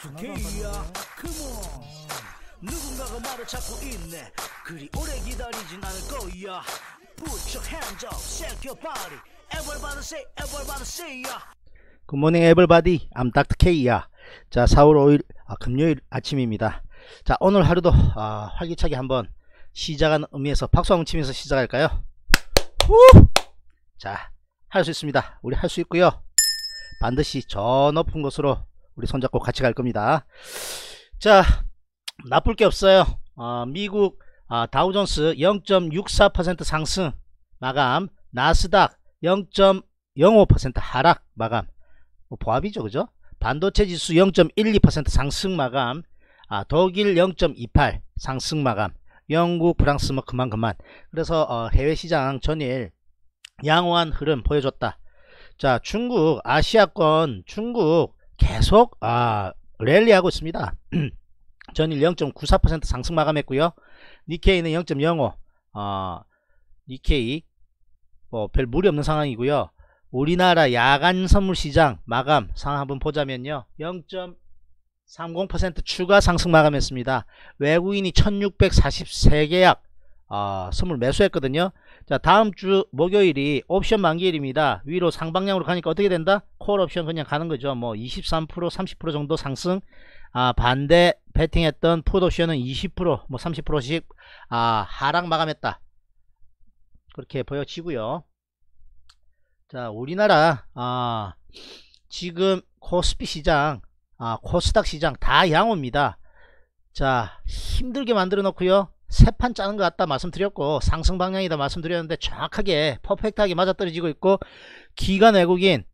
닥터 K야 컴온. 누군가가 말을 찾고 있네. 그리 오래 기다리진 않을 거야. Put your hands up, shake your body. Everybody say, everybody say ya. Good morning everybody, I'm Dr. K야. 자, 4월 5일 금요일 아침입니다. 자, 오늘 하루도 활기차게 한번 시작한 의미에서 박수 한번 치면서 시작할까요? 우! 자, 할 수 있습니다. 우리 할 수 있고요. 반드시 저 높은 곳으로 우리 손잡고 같이 갈 겁니다. 자, 나쁠 게 없어요. 미국 다우존스 0.64% 상승 마감, 나스닥 0.05% 하락 마감. 뭐 보합이죠, 그죠? 반도체 지수 0.12% 상승 마감, 독일 0.28 상승 마감, 영국, 프랑스 뭐 그만. 그래서 해외시장 전일 양호한 흐름 보여줬다. 자, 중국 아시아권, 중국 계속 랠리하고 있습니다. 전일 0.94% 상승 마감했고요. 니케이는 0.05, 니케이 뭐 별 무리 없는 상황이고요. 우리나라 야간 선물시장 마감 상황 한번 보자면요, 0.30% 추가 상승 마감했습니다. 외국인이 1643계약 선물 매수했거든요. 자, 다음주 목요일이 옵션 만기일입니다. 위로 상방향으로 가니까 어떻게 된다? 콜옵션 그냥 가는거죠. 뭐 23% 30% 정도 상승, 반대 배팅했던 풋옵션은 20% 뭐 30%씩 하락 마감했다, 그렇게 보여지고요. 자, 우리나라 지금 코스피 시장, 코스닥 시장 다 양호입니다. 자, 힘들게 만들어 놓고요. 세판 짜는 것 같다 말씀드렸고, 상승 방향이다 말씀드렸는데 정확하게 퍼펙트하게 맞아떨어지고 있고, 기관 외국인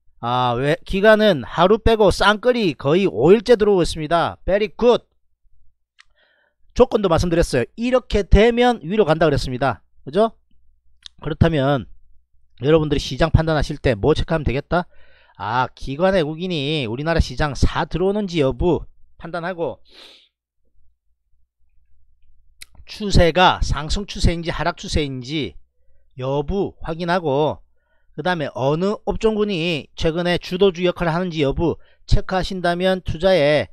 기관은 하루 빼고 쌍끌이 거의 5일째 들어오고 있습니다. Very good. 조건도 말씀드렸어요. 이렇게 되면 위로 간다 그랬습니다. 그죠? 그렇다면 여러분들이 시장 판단하실 때 뭐 체크하면 되겠다? 기관 외국인이 우리나라 시장 사 들어오는지 여부 판단하고, 추세가 상승 추세인지 하락 추세인지 여부 확인하고, 그 다음에 어느 업종군이 최근에 주도주 역할을 하는지 여부 체크하신다면 투자에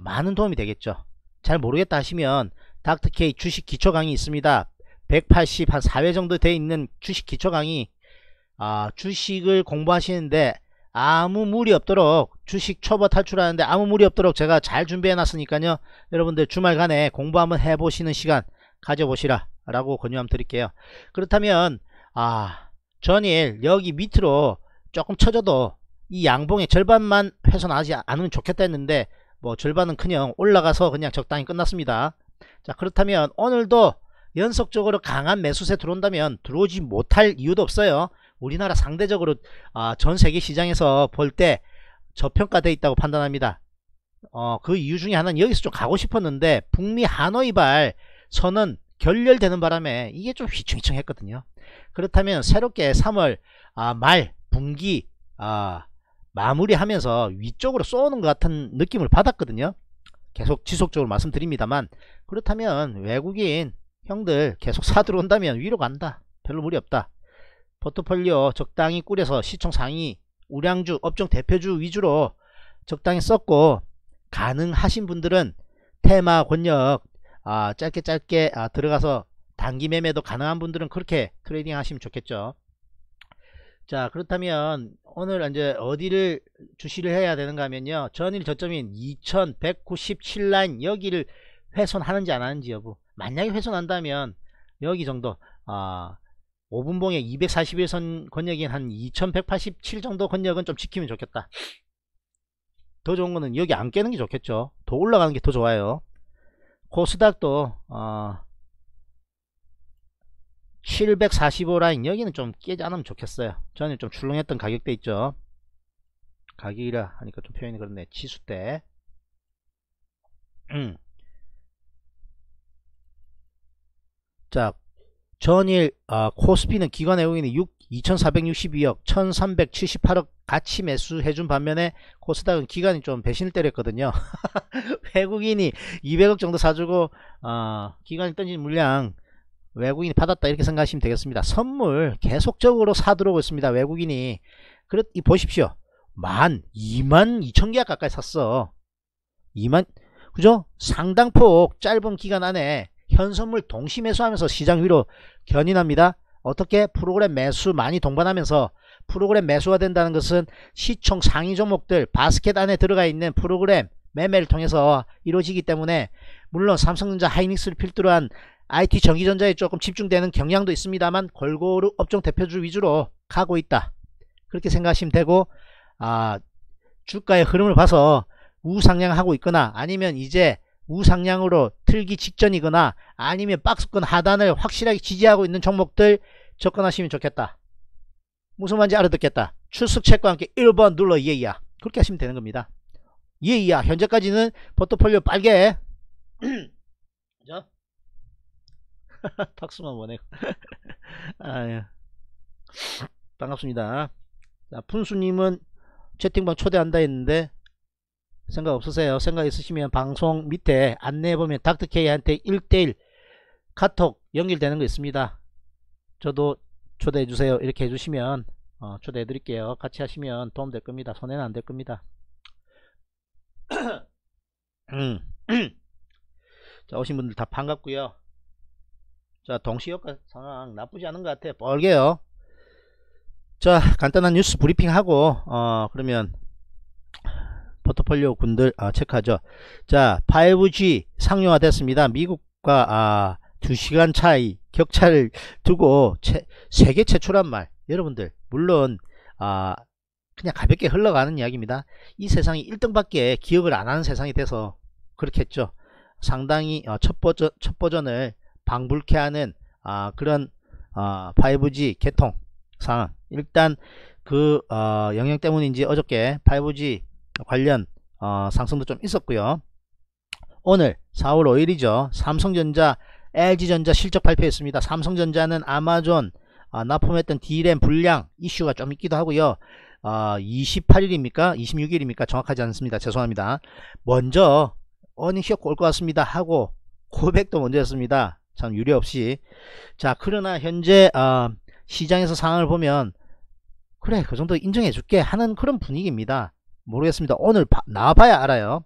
많은 도움이 되겠죠. 잘 모르겠다 하시면 닥터K 주식 기초 강의 있습니다. 180, 한 4회 정도 돼 있는 주식 기초 강의, 주식을 공부하시는데 아무 무리 없도록, 주식 초보 탈출하는데 아무 무리 없도록 제가 잘 준비해 놨으니까요. 여러분들 주말간에 공부 한번 해보시는 시간 가져보시라 라고 권유함 드릴게요. 그렇다면 전일 여기 밑으로 조금 쳐져도 이 양봉의 절반만 훼손하지 않으면 좋겠다 했는데, 뭐 절반은 그냥 올라가서 그냥 적당히 끝났습니다. 자, 그렇다면 오늘도 연속적으로 강한 매수세 들어온다면 들어오지 못할 이유도 없어요. 우리나라 상대적으로 전세계 시장에서 볼 때 저평가되어 있다고 판단합니다. 그 이유 중에 하나는 여기서 좀 가고 싶었는데 북미 하노이발 선언 결렬되는 바람에 이게 좀 휘청휘청 했거든요. 그렇다면 새롭게 3월 말 분기 마무리하면서 위쪽으로 쏘는 것 같은 느낌을 받았거든요. 계속 지속적으로 말씀드립니다만, 그렇다면 외국인 형들 계속 사 들어온다면 위로 간다. 별로 무리 없다. 포트폴리오 적당히 꾸려서 시총 상위 우량주, 업종 대표주 위주로 적당히 썼고, 가능하신 분들은 테마 권역 짧게 들어가서 단기 매매도 가능한 분들은 그렇게 트레이딩 하시면 좋겠죠. 자, 그렇다면 오늘 이제 어디를 주시를 해야 되는가 하면요, 전일 저점인 2197라인 여기를 훼손하는지 안 하는지 여부. 만약에 훼손한다면 여기 정도, 5분봉의 241선 권역인 한 2187 정도 권역은 좀 지키면 좋겠다. 더 좋은 거는 여기 안 깨는 게 좋겠죠. 더 올라가는 게 더 좋아요. 코스닥도 745 라인 여기는 좀 깨지 않으면 좋겠어요. 전에 좀 출렁했던 가격대 있죠. 가격이라 하니까 좀 표현이 그렇네. 지수대. 자, 전일 코스피는 기관 외국인이 2462억 1378억 같이 매수해준 반면에 코스닥은 기관이 좀 배신을 때렸거든요. 외국인이 200억 정도 사주고 기관이 던진 물량 외국인이 받았다, 이렇게 생각하시면 되겠습니다. 선물 계속적으로 사들어오고 있습니다, 외국인이. 보십시오. 2만 2천 개약 가까이 샀어. 2만, 그죠? 상당폭 짧은 기간 안에 현선물 동시 매수하면서 시장 위로 견인합니다. 어떻게? 프로그램 매수 많이 동반하면서, 프로그램 매수가 된다는 것은 시총 상위 종목들 바스켓 안에 들어가 있는 프로그램 매매를 통해서 이루어지기 때문에, 물론 삼성전자, 하이닉스를 필두로 한 IT 전기전자에 조금 집중되는 경향도 있습니다만 골고루 업종 대표주 위주로 가고 있다, 그렇게 생각하시면 되고, 주가의 흐름을 봐서 우상향하고 있거나 아니면 이제 우상향으로 틀기 직전이거나 아니면 박스권 하단을 확실하게 지지하고 있는 종목들 접근하시면 좋겠다. 무슨 말인지 알아듣겠다. 출석책과 함께 1번 눌러 예이야, 그렇게 하시면 되는 겁니다. 예이야. 현재까지는 포트폴리오 빨개. 그죠? 박수만 보내고. 아유. 반갑습니다. 자, 푼수님은 채팅방 초대한다 했는데 생각 없으세요? 생각 있으시면 방송 밑에 안내해 보면 닥터 K한테 1:1 카톡 연결되는 거 있습니다. 저도 초대해 주세요, 이렇게 해주시면 초대해 드릴게요. 같이 하시면 도움 될 겁니다. 손해는 안 될 겁니다. 자, 오신 분들 다 반갑고요. 자, 동시효과 상황 나쁘지 않은 것 같아요. 벌게요. 자, 간단한 뉴스 브리핑하고 그러면 포트폴리오 군들 체크하죠. 자, 5G 상용화 됐습니다. 미국과 2시간 차이 격차를 두고 세계 최초란 말, 여러분들 물론 그냥 가볍게 흘러가는 이야기입니다. 이 세상이 1등밖에 기억을 안하는 세상이 돼서 그렇겠죠. 상당히 첫 버전을 방불케 하는 그런 5G 개통 상황. 일단 그 영향 때문인지 어저께 5G 관련 상승도 좀 있었고요. 오늘 4월 5일이죠. 삼성전자, LG전자 실적 발표했습니다. 삼성전자는 아마존 납품했던 D램 불량 이슈가 좀 있기도 하고요. 28일입니까? 26일입니까? 정확하지 않습니다. 죄송합니다. 먼저 어닝쇼크 올 것 같습니다 하고 고백도 먼저 했습니다. 참 유례 없이. 자, 그러나 현재 시장에서 상황을 보면 그래, 그 정도 인정해줄게 하는 그런 분위기입니다. 모르겠습니다. 오늘 나와봐야 알아요.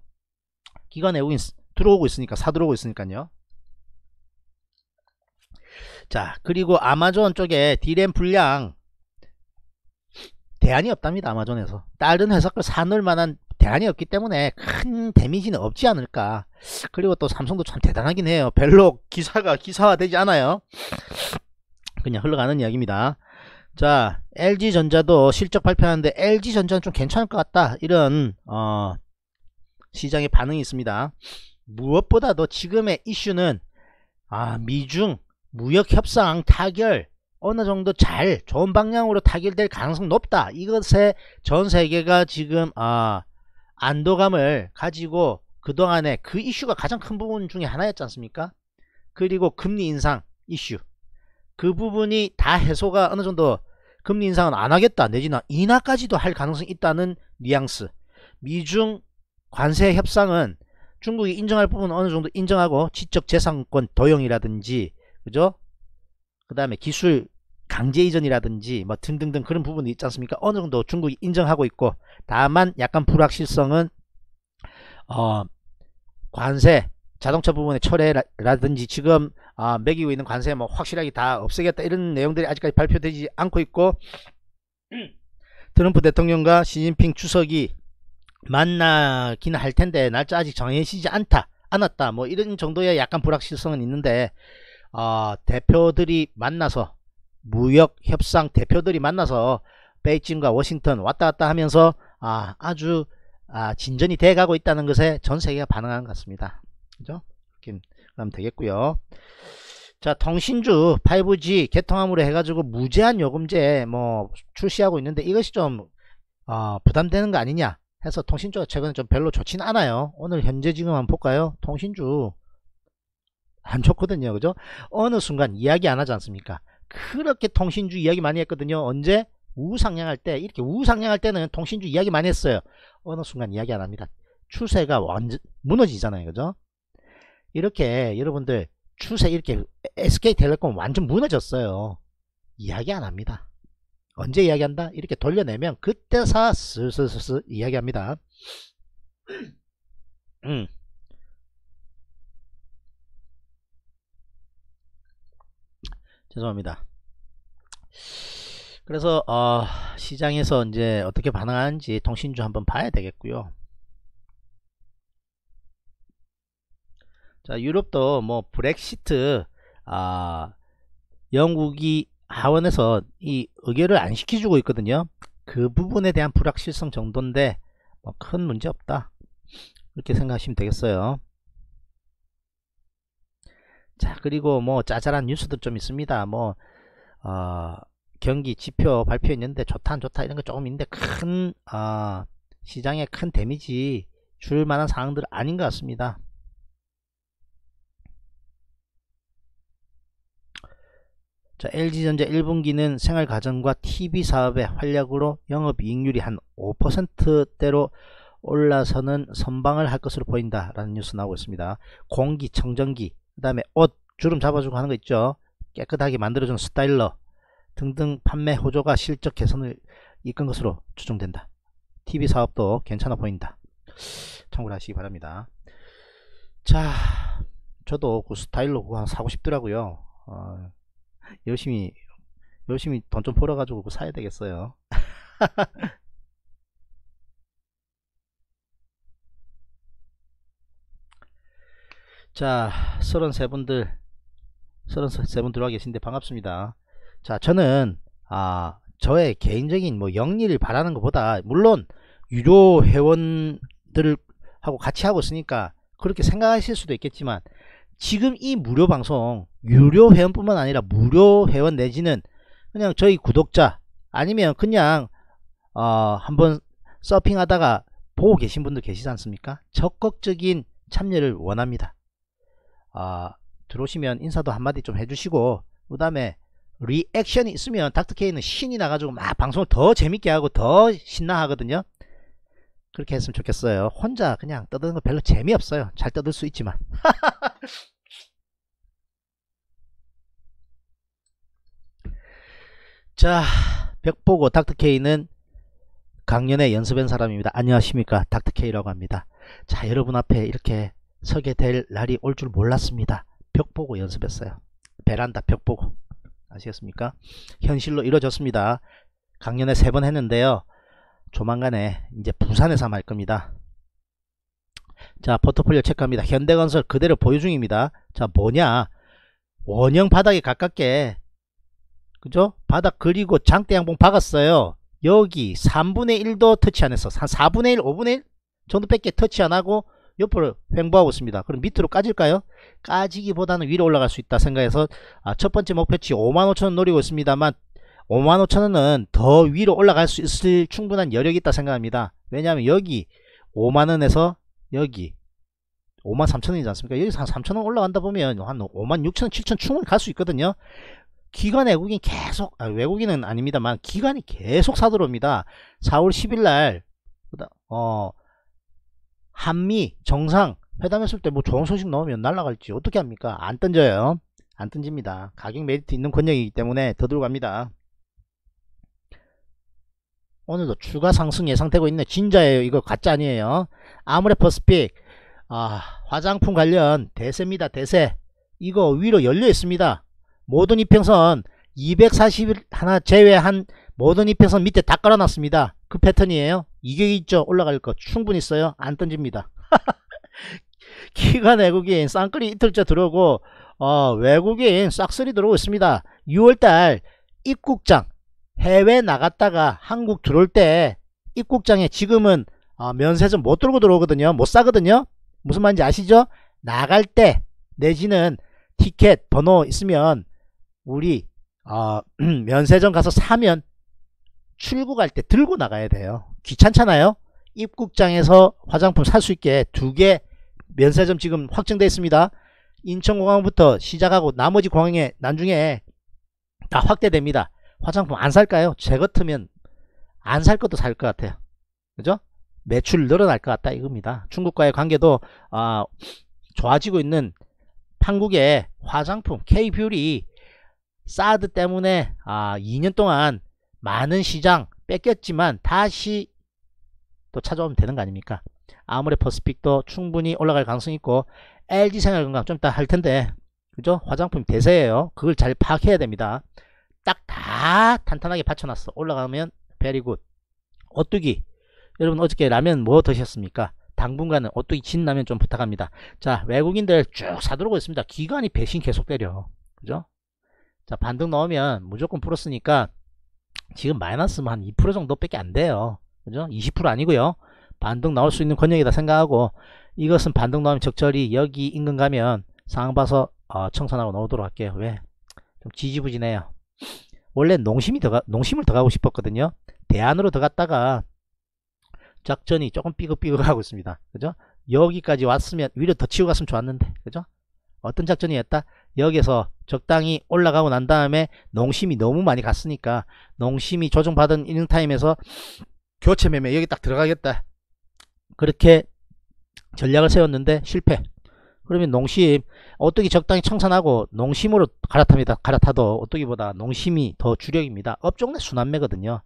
기관 외국인 들어오고 있으니까, 사들어오고 있으니까요. 자, 그리고 아마존 쪽에 D램 불량 대안이 없답니다. 아마존에서 다른 회사 걸 사놓을 만한 대안이 없기 때문에 큰 데미지는 없지 않을까. 그리고 또 삼성도 참 대단하긴 해요. 별로 기사가 기사화되지 않아요. 그냥 흘러가는 이야기입니다. 자, LG전자도 실적 발표하는데 LG전자는 좀 괜찮을 것 같다, 이런 시장의 반응이 있습니다. 무엇보다도 지금의 이슈는 미중 무역협상 타결 어느정도 잘 좋은 방향으로 타결될 가능성 높다, 이것에 전세계가 지금 안도감을 가지고, 그동안에 그 이슈가 가장 큰 부분 중에 하나였지 않습니까? 그리고 금리 인상 이슈, 그 부분이 다 해소가 어느정도, 금리 인상은 안하겠다 내지는 인하까지도 할 가능성이 있다는 뉘앙스, 미중 관세 협상은 중국이 인정할 부분은 어느정도 인정하고 지적재산권 도용이라든지, 그죠? 그 다음에 기술 강제 이전이라든지 뭐 등등등 그런 부분이 있지 않습니까? 어느정도 중국이 인정하고 있고, 다만 약간 불확실성은 관세 자동차 부분의 철회라든지 지금 매기고 있는 관세 뭐 확실하게 다 없애겠다 이런 내용들이 아직까지 발표되지 않고 있고, 트럼프 대통령과 시진핑 주석이 만나기는 할 텐데 날짜 아직 정해지지 않았다 뭐 이런 정도의 약간 불확실성은 있는데, 대표들이 만나서 무역 협상 대표들이 만나서 베이징과 워싱턴 왔다갔다 하면서 아주 진전이 돼가고 있다는 것에 전 세계가 반응하는 것 같습니다. 그죠? 이렇게 하면 되겠고요. 자, 통신주 5G 개통함으로 해가지고 무제한 요금제 뭐 출시하고 있는데 이것이 좀 부담되는 거 아니냐 해서 통신주가 최근에 좀 별로 좋진 않아요. 오늘 현재 지금 한번 볼까요? 통신주 안 좋거든요. 그죠? 어느 순간 이야기 안 하지 않습니까? 그렇게 통신주 이야기 많이 했거든요. 언제? 우상향할 때. 이렇게 우상향할 때는 통신주 이야기 많이 했어요. 어느 순간 이야기 안 합니다. 추세가 완전 무너지잖아요. 그죠? 이렇게 여러분들 추세, 이렇게 SK텔레콤 완전 무너졌어요. 이야기 안 합니다. 언제 이야기한다? 이렇게 돌려내면 그때서 슬슬 이야기합니다. 죄송합니다. 그래서 시장에서 이제 어떻게 반응하는지 통신주 한번 봐야 되겠고요. 자, 유럽도 뭐 브렉시트, 영국이 하원에서 이 의결을 안 시켜주고 있거든요. 그 부분에 대한 불확실성 정도인데 뭐 큰 문제 없다, 이렇게 생각하시면 되겠어요. 자, 그리고 뭐 짜잘한 뉴스도 좀 있습니다. 뭐 경기 지표 발표했는데 좋다 안 좋다 이런 거 조금 있는데 큰 시장에 큰 데미지 줄 만한 상황들 아닌 것 같습니다. 자, LG전자 1분기는 생활가정과 TV사업의 활약으로 영업이익률이 한 5%대로 올라서는 선방을 할 것으로 보인다 라는 뉴스 나오고 있습니다. 공기, 청정기, 그 다음에 옷 주름 잡아주고 하는 거 있죠. 깨끗하게 만들어주는 스타일러 등등 판매 호조가 실적 개선을 이끈 것으로 추정된다. TV사업도 괜찮아 보인다. 참고를 하시기 바랍니다. 자, 저도 그 스타일러 그거 사고 싶더라고요. 열심히 돈 좀 벌어가지고 사야 되겠어요. 자, 33분 들어와 계신데 반갑습니다. 자, 저는 저의 개인적인 뭐 영리를 바라는 것보다, 물론 유료 회원들하고 같이 하고 있으니까 그렇게 생각하실 수도 있겠지만, 지금 이 무료 방송, 유료 회원뿐만 아니라 무료 회원 내지는 그냥 저희 구독자, 아니면 그냥 한번 서핑하다가 보고 계신 분들 계시지 않습니까? 적극적인 참여를 원합니다. 들어오시면 인사도 한마디 좀 해주시고, 그 다음에 리액션이 있으면 닥터K는 신이 나가지고 막 방송을 더 재밌게 하고 더 신나 하거든요. 그렇게 했으면 좋겠어요. 혼자 그냥 떠드는 거 별로 재미없어요. 잘 떠들 수 있지만. 자, 벽보고 닥터K는 강연에 연습한 사람입니다. 안녕하십니까, 닥터K라고 합니다. 자, 여러분 앞에 이렇게 서게 될 날이 올 줄 몰랐습니다. 벽보고 연습했어요. 베란다 벽보고. 아시겠습니까? 현실로 이루어졌습니다. 강연에 3번 했는데요. 조만간에 이제 부산에서 할 겁니다. 자, 포트폴리오 체크합니다. 현대건설 그대로 보유 중입니다. 자, 뭐냐, 원형 바닥에 가깝게, 그죠? 바닥 그리고 장대 양봉 박았어요. 여기 3분의 1도 터치 안 했어. 한 4분의 1, 5분의 1 정도 밖에 터치 안 하고 옆으로 횡보하고 있습니다. 그럼 밑으로 까질까요? 까지기보다는 위로 올라갈 수 있다 생각해서 첫 번째 목표치 55,000원 노리고 있습니다만, 55,000원은 더 위로 올라갈 수 있을 충분한 여력이 있다 생각합니다. 왜냐하면 여기 5만원에서 여기 53,000원이지 않습니까? 여기서 한 3,000원 올라간다 보면 한 56,000원, 7,000원 충분히 갈 수 있거든요. 기관 외국인 계속, 외국인은 아닙니다만 기관이 계속 사들어옵니다. 4월 10일날 한미 정상 회담했을 때 뭐 좋은 소식 나오면 날아갈지 어떻게 합니까? 안 던져요. 안 던집니다. 가격 메리트 있는 권역이기 때문에 더 들어갑니다. 오늘도 추가 상승 예상되고 있네. 진짜예요. 이거 가짜 아니에요. 아모레퍼시픽 화장품 관련 대세입니다. 대세. 이거 위로 열려 있습니다. 모든 이평선 240일 하나 제외한 모든 이평선 밑에 다 깔아놨습니다. 그 패턴이에요. 이게 있죠. 올라갈 거 충분히 있어요. 안 던집니다. 기관 외국인 쌍끌이 이틀째 들어오고 외국인 싹쓸이 들어오고 있습니다. 6월달 입국장, 해외 나갔다가 한국 들어올 때 입국장에 지금은 면세점 못 들고 들어오거든요. 못 사거든요. 무슨 말인지 아시죠? 나갈 때 내지는 티켓 번호 있으면 우리 면세점 가서 사면 출국할 때 들고 나가야 돼요. 귀찮잖아요. 입국장에서 화장품 살 수 있게 2개 면세점 지금 확정되어 있습니다. 인천공항부터 시작하고 나머지 공항에 나중에 다 확대됩니다. 화장품 안 살까요? 제 같으면 안 살 것도 살 것 같아요. 그죠? 매출 늘어날 것 같다 이겁니다. 중국과의 관계도 좋아지고 있는 한국의 화장품 K-뷰티 사드 때문에 2년 동안 많은 시장 뺏겼지만 다시 또 찾아오면 되는 거 아닙니까? 아모레퍼시픽도 충분히 올라갈 가능성이 있고, LG생활건강 좀 이따 할 텐데, 그죠? 화장품 대세예요. 그걸 잘 파악해야 됩니다. 딱 다 탄탄하게 받쳐놨어. 올라가면 베리 굿. 오뚜기. 여러분 어저께 라면 뭐 드셨습니까? 당분간은 오뚜기 진라면 좀 부탁합니다. 자, 외국인들 쭉 사들어오고 있습니다. 기관이 배신 계속 때려. 그죠? 자, 반등 넣으면 무조건 플러스니까 지금 마이너스면 한 2% 정도밖에 안 돼요. 그죠? 20% 아니고요. 반등 나올 수 있는 권역이다 생각하고, 이것은 반등 나오면 적절히 여기 인근 가면 상황 봐서 청산하고 넣어도록 할게요. 왜? 좀 지지부진해요. 원래 농심을 더 가고 싶었거든요. 대안으로 더 갔다가 작전이 조금 삐걱삐걱하고 있습니다. 그죠? 여기까지 왔으면 위로 더 치고 갔으면 좋았는데, 그죠? 어떤 작전이었다? 여기에서 적당히 올라가고 난 다음에 농심이 너무 많이 갔으니까 농심이 조정받은 이닝타임에서 교체 매매 여기 딱 들어가겠다, 그렇게 전략을 세웠는데 실패. 그러면 농심 어떻게 적당히 청산하고 농심으로 갈아탑니다. 갈아타도 어떻게보다 농심이 더 주력입니다. 업종 내 순환매거든요.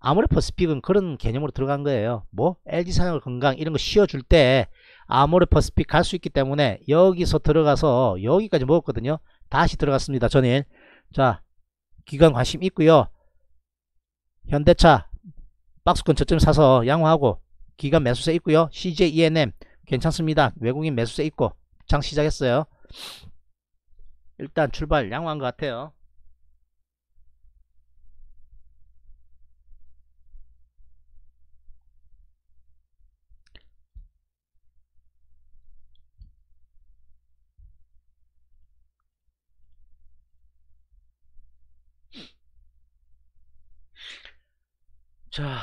아모레퍼시픽은 그런 개념으로 들어간 거예요. 뭐 LG생활건강 이런 거 씌워줄 때 아모레퍼시픽 갈 수 있기 때문에 여기서 들어가서 여기까지 먹었거든요. 다시 들어갔습니다. 전일. 자, 기관 관심 있고요. 현대차 박스권 저점 사서 양호하고 기관 매수세 있고요. CJ ENM 괜찮습니다. 외국인 매수세 있고 장 시작했어요. 일단 출발 양호한 것 같아요. 자,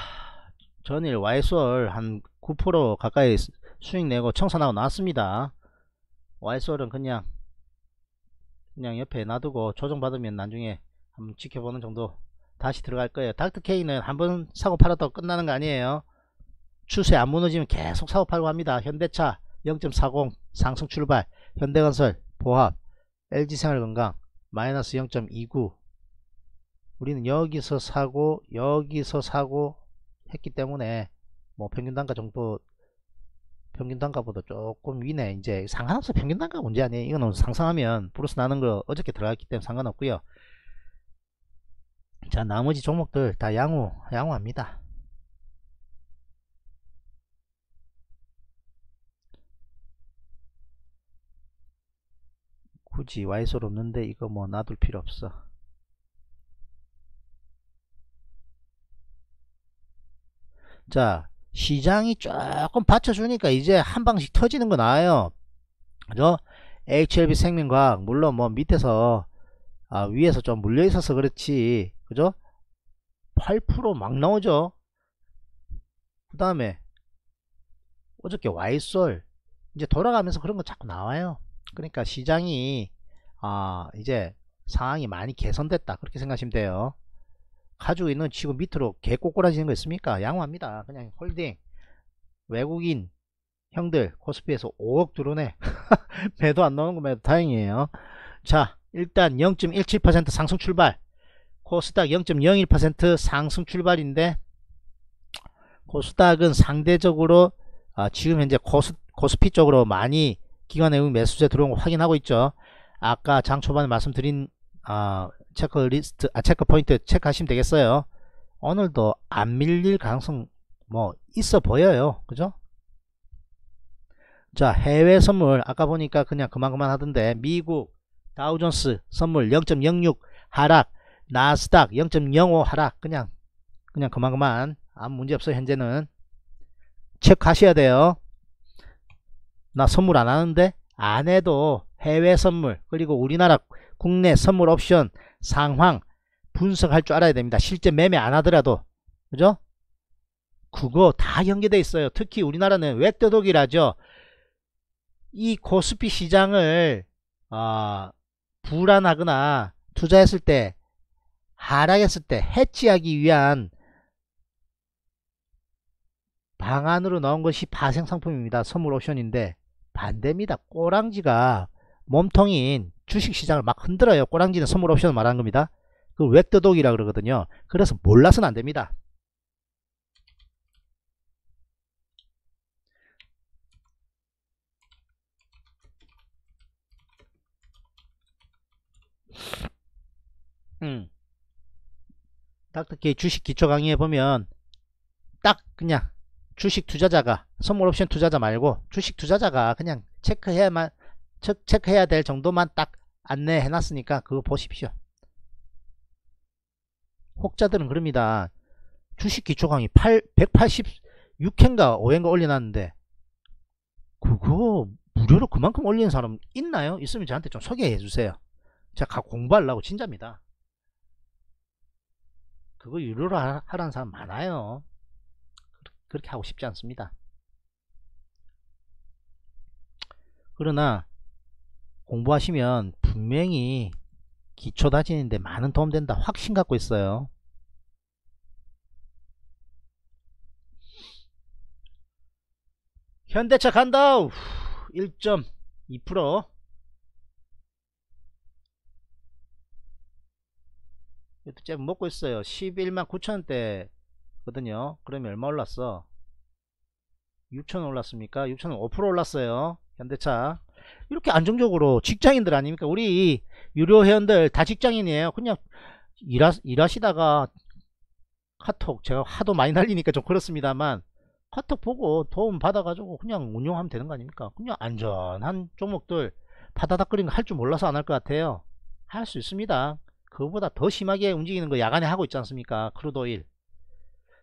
전일 YSOL 한 9% 가까이 수익 내고 청산하고 나왔습니다. YSOL은 그냥 옆에 놔두고 조정받으면 나중에 한번 지켜보는 정도 다시 들어갈 거예요. 닥터 K는 한번 사고 팔아도 끝나는 거 아니에요. 추세 안 무너지면 계속 사고 팔고 합니다. 현대차 0.40 상승 출발, 현대건설 보합, LG생활건강 마이너스 0.29. 우리는 여기서 사고 여기서 사고 했기 때문에 뭐 평균 단가 정도, 평균 단가보다 조금 위네. 이제 상관없어. 평균 단가 문제 아니에요. 이건 상승하면 플러스 나는 거 어저께 들어갔기 때문에 상관없고요. 자, 나머지 종목들 다 양호합니다. 굳이 와이솔 없는데 이거 뭐 놔둘 필요 없어. 자, 시장이 조금 받쳐주니까 이제 한 방씩 터지는 거 나와요. 그죠? HLB 생명과학, 물론 뭐 밑에서, 위에서 좀 물려있어서 그렇지. 그죠? 8% 막 나오죠? 그 다음에, 어저께 와이솔, 이제 돌아가면서 그런 거 자꾸 나와요. 그러니까 시장이, 이제 상황이 많이 개선됐다. 그렇게 생각하시면 돼요. 가지고 있는 지금 밑으로 개 꼬꼬라지는 거 있습니까? 양호합니다. 그냥 홀딩. 외국인 형들 코스피에서 5억 들어오네. 매도 안 나오는 거 매도 다행이에요. 자, 일단 0.17% 상승 출발. 코스닥 0.01% 상승 출발인데, 코스닥은 상대적으로 지금 현재 코스피 쪽으로 많이 기관 외국 매수세 들어온 거 확인하고 있죠. 아까 장 초반에 말씀드린 체크포인트 체크하시면 되겠어요. 오늘도 안 밀릴 가능성 뭐 있어 보여요. 그죠? 자, 해외 선물 아까 보니까 그냥 그만 하던데, 미국 다우존스 선물 0.06 하락, 나스닥 0.05 하락, 그냥 그만 아무 문제 없어요. 현재는 체크하셔야 돼요. 나 선물 안 하는데, 안 해도 해외 선물 그리고 우리나라 국내 선물 옵션 상황 분석할 줄 알아야 됩니다. 실제 매매 안 하더라도. 그죠? 그거 다 연계되어 있어요. 특히 우리나라는 외떠독이라죠. 이 코스피 시장을 불안하거나 투자했을 때, 하락했을 때 해치하기 위한 방안으로 나온 것이 파생상품입니다. 선물 옵션인데 반대입니다. 꼬랑지가 몸통인 주식시장을 막 흔들어요. 꼬랑지는 선물 옵션을 말하는 겁니다. 그 웹더독이라 그러거든요. 그래서 몰라서는 안됩니다. 닥터 K 주식 기초 강의에 보면 딱 그냥 주식 투자자가, 선물 옵션 투자자 말고 주식 투자자가 그냥 체크해야 될 정도만 딱 안내해 놨으니까 그거 보십시오. 혹자들은 그럽니다. 주식 기초 강의 186회인가 5회인가 올려놨는데 그거 무료로 그만큼 올리는 사람 있나요? 있으면 저한테 좀 소개해 주세요. 제가 공부하려고 진짜입니다. 그거 유료로 하라는 사람 많아요. 그렇게 하고 싶지 않습니다. 그러나 공부하시면 분명히 기초 다지는데 많은 도움 된다 확신 갖고 있어요. 현대차 간다 1.2%. 이것도 잽 먹고 있어요. 119,000원대 거든요. 그러면 얼마 올랐어? 6,000원 올랐습니까? 6,000원 5% 올랐어요. 현대차 이렇게 안정적으로 직장인들 아닙니까? 우리 유료 회원들 다 직장인이에요. 그냥 일하시다가 카톡 제가 하도 많이 날리니까 좀 그렇습니다만 카톡 보고 도움 받아가지고 그냥 운용하면 되는 거 아닙니까? 그냥 안전한 종목들 파다닥거리는 거 할 줄 몰라서 안 할 것 같아요. 할 수 있습니다. 그거보다 더 심하게 움직이는 거 야간에 하고 있지 않습니까? 크루드 오일.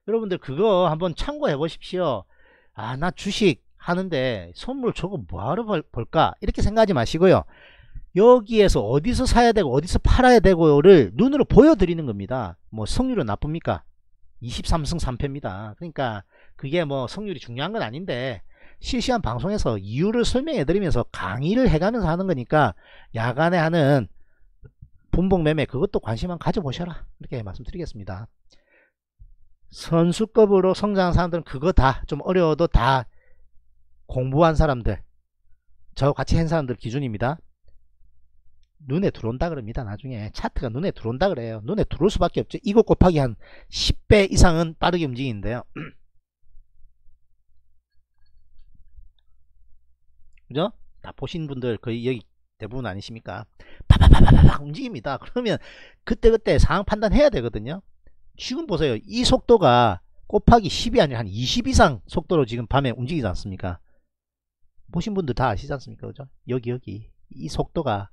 여러분들 그거 한번 참고해 보십시오. 아, 나 주식 하는데 선물 저거 뭐하러 볼까? 이렇게 생각하지 마시고요. 여기에서 어디서 사야 되고 어디서 팔아야 되고를 눈으로 보여드리는 겁니다. 뭐 성률은 나쁩니까? 23승 3패입니다. 그러니까 그게 뭐 성률이 중요한 건 아닌데 실시간 방송에서 이유를 설명해 드리면서 강의를 해가면서 하는 거니까 야간에 하는 분봉 매매 그것도 관심만 가져보셔라. 이렇게 말씀드리겠습니다. 선수급으로 성장한 사람들은 그거 다 좀 어려워도 다 공부한 사람들, 저와 같이 한 사람들 기준입니다. 눈에 들어온다 그럽니다. 나중에 차트가 눈에 들어온다 그래요. 눈에 들어올 수밖에 없죠. 이거 곱하기 한 10배 이상은 빠르게 움직이는데요. 그죠? 다 보신 분들 거의 여기 대부분 아니십니까? 파파파파팍 움직입니다. 그러면 그때그때 상황 판단해야 되거든요. 지금 보세요. 이 속도가 곱하기 10이 아니라 한 20 이상 속도로 지금 밤에 움직이지 않습니까? 보신 분들 다 아시지 않습니까? 그죠? 여기 이 속도가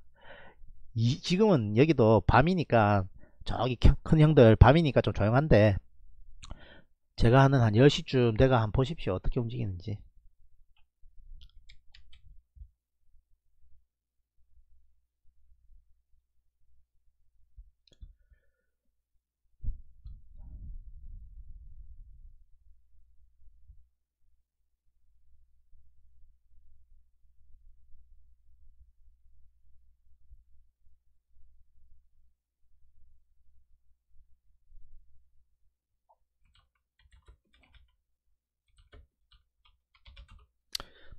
지금은 여기도 밤이니까 저기 큰 형들 밤이니까 좀 조용한데 제가 하는 한 10시쯤 내가 한번 보십시오. 어떻게 움직이는지.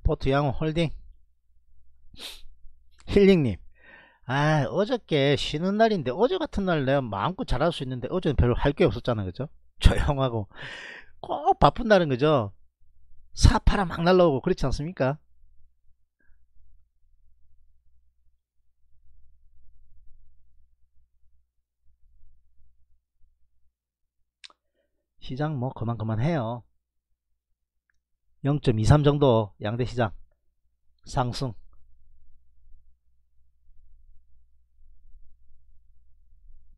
포트양호 홀딩 힐링님, 아 어저께 쉬는 날인데 어제 같은 날 내가 마음껏 잘할 수 있는데 어제는 별로 할 게 없었잖아. 그죠? 조용하고 꼭 바쁜 날은 그죠? 사파라 막 날라오고 그렇지 않습니까? 시장 뭐 그만해요. 0.23 정도 양대시장 상승.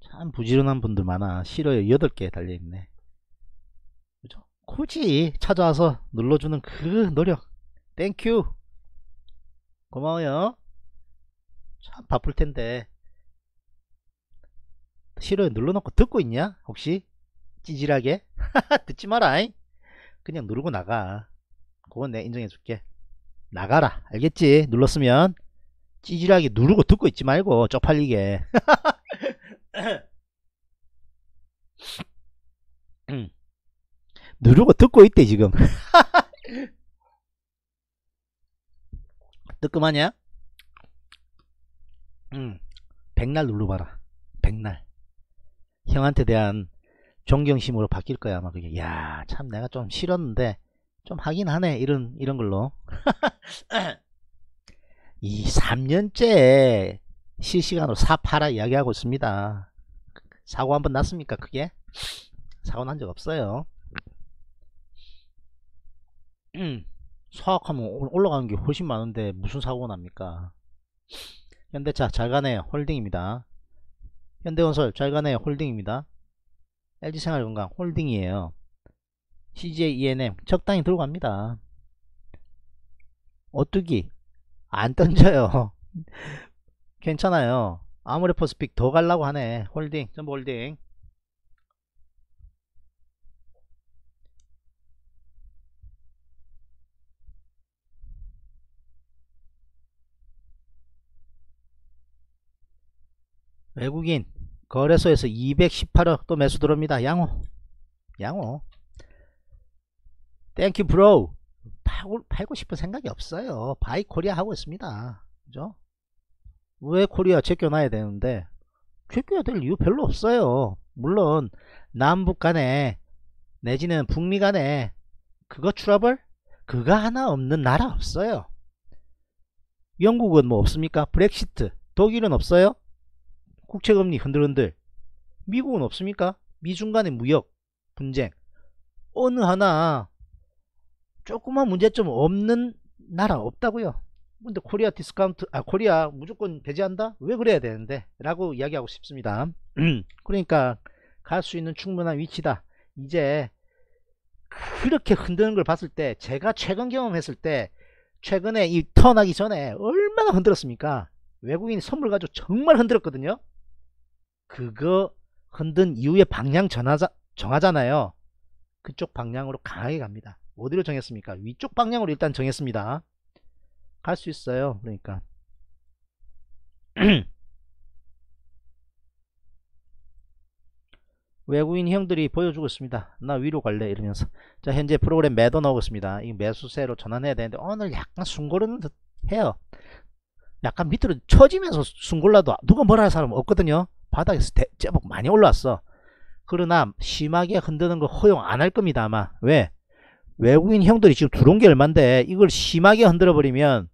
참 부지런한 분들 많아. 싫어요. 8개 달려있네. 그죠? 굳이 찾아와서 눌러주는 그 노력 땡큐 고마워요. 참 바쁠텐데 싫어요 눌러놓고 듣고 있냐? 혹시 찌질하게 듣지마라잉. 그냥 누르고 나가. 그건 내가 인정해줄게. 나가라. 알겠지? 눌렀으면 찌질하게 누르고 듣고 있지 말고 쪽팔리게. 누르고 듣고 있대 지금. 뜨끔하냐? 백날 눌러봐라. 백날. 형한테 대한 존경심으로 바뀔 거야 아마 그게. 야, 참 내가 좀 싫었는데 좀 하긴 하네 이런 걸로. 이 3년째 실시간으로 사파라 이야기하고 있습니다. 사고 한번 났습니까? 크게 사고 난 적 없어요. 사악하면 올라가는 게 훨씬 많은데 무슨 사고가 납니까? 현대차 잘가네요. 홀딩입니다. 현대건설 잘가네요. 홀딩입니다. LG생활건강 홀딩이에요. CJ ENM 적당히 들어갑니다. 어뚜기 안 던져요. 괜찮아요. 아모레퍼스픽 더 갈라고 하네. 홀딩, 전부 홀딩. 외국인 거래소에서 218억 또 매수 들어옵니다. 양호 양호. 땡큐 브로우. 팔고 싶은 생각이 없어요. 바이 코리아 하고 있습니다. 그죠? 왜 코리아 제껴놔야 되는데 제껴야 될 이유 별로 없어요. 물론 남북 간에 내지는 북미 간에 그거 트러블? 그거 하나 없는 나라 없어요. 영국은 뭐 없습니까? 브렉시트. 독일은 없어요? 국채금리 흔들흔들. 미국은 없습니까? 미중 간의 무역 분쟁. 어느 하나 조그만 문제점 없는 나라 없다고요. 근데 코리아 디스카운트, 코리아 무조건 배제한다? 왜 그래야 되는데? 라고 이야기하고 싶습니다. 그러니까 갈 수 있는 충분한 위치다. 이제 그렇게 흔드는 걸 봤을 때, 제가 최근 경험했을 때, 최근에 이 턴하기 전에 얼마나 흔들었습니까? 외국인이 선물 가지고 정말 흔들었거든요. 그거 흔든 이후에 방향 정하잖아요. 그쪽 방향으로 강하게 갑니다. 어디로 정했습니까? 위쪽 방향으로 일단 정했습니다. 갈 수 있어요. 그러니까 외국인 형들이 보여주고 있습니다. 나 위로 갈래 이러면서. 자, 현재 프로그램 매도 나오고 있습니다. 이 매수세로 전환해야 되는데 오늘 약간 숨고르는 듯 해요. 약간 밑으로 처지면서 숨골라도 누가 뭐라 할 사람은 없거든요. 바닥에서 제법 많이 올라왔어. 그러나 심하게 흔드는 거 허용 안 할 겁니다. 아마. 왜? 외국인 형들이 지금 들어온 게 얼만데 이걸 심하게 흔들어 버리면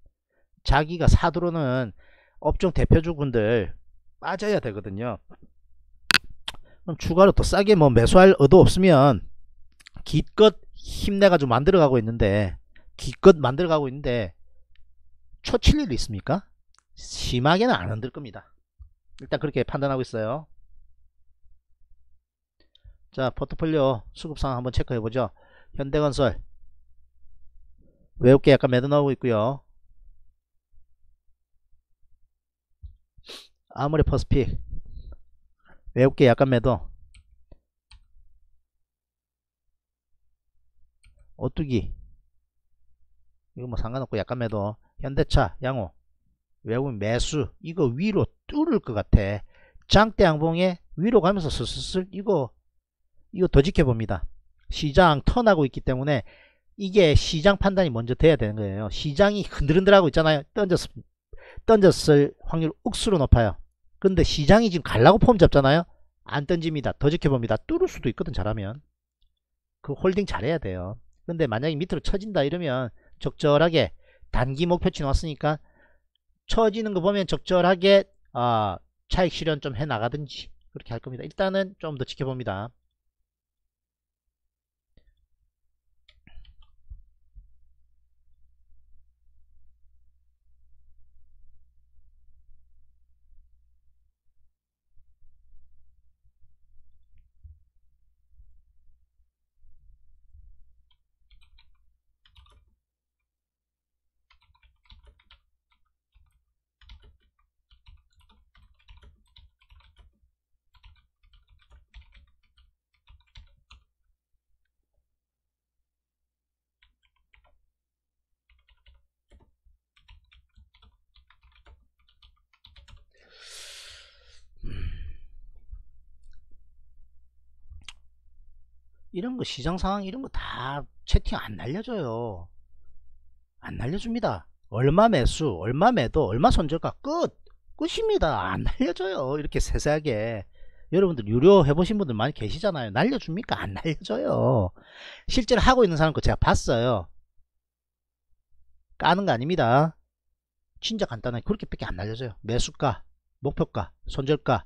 자기가 사들어오는 업종 대표주분들 빠져야 되거든요. 그럼 추가로 더 싸게 뭐 매수할 의도 없으면 기껏 힘내가지고 만들어가고 있는데 초칠 일이 있습니까? 심하게는 안 흔들 겁니다. 일단 그렇게 판단하고 있어요. 자, 포트폴리오 수급 상황 한번 체크해 보죠. 현대건설 외국계 약간 매도 나오고 있고요. 아모레퍼스픽 외국계 약간 매도. 오뚜기 이거 뭐 상관없고 약간 매도. 현대차 양호 외국인 매수. 이거 위로 뚫을 것 같아. 장대 양봉에 위로 가면서 슬슬슬 이거 더 지켜봅니다. 시장 턴하고 있기 때문에 이게 시장 판단이 먼저 돼야 되는 거예요. 시장이 흔들흔들하고 있잖아요. 던졌을 확률 억수로 높아요. 근데 시장이 지금 갈라고 폼 잡잖아요. 안 던집니다. 더 지켜봅니다. 뚫을 수도 있거든. 잘하면 그 홀딩 잘해야 돼요. 근데 만약에 밑으로 처진다 이러면 적절하게 단기 목표치 나왔으니까 처지는 거 보면 적절하게 차익 실현 좀 해 나가든지 그렇게 할 겁니다. 일단은 좀 더 지켜봅니다. 이런 거 시장 상황 이런 거 다 채팅 안 날려줘요. 안 날려줍니다. 얼마 매수, 얼마 매도, 얼마 손절가 끝입니다. 안 날려줘요. 이렇게 세세하게. 여러분들 유료 해보신 분들 많이 계시잖아요. 날려줍니까? 안 날려줘요. 실제로 하고 있는 사람 거 제가 봤어요. 까는 거 아닙니다. 진짜 간단하게 그렇게 밖에 안 날려줘요. 매수가, 목표가, 손절가,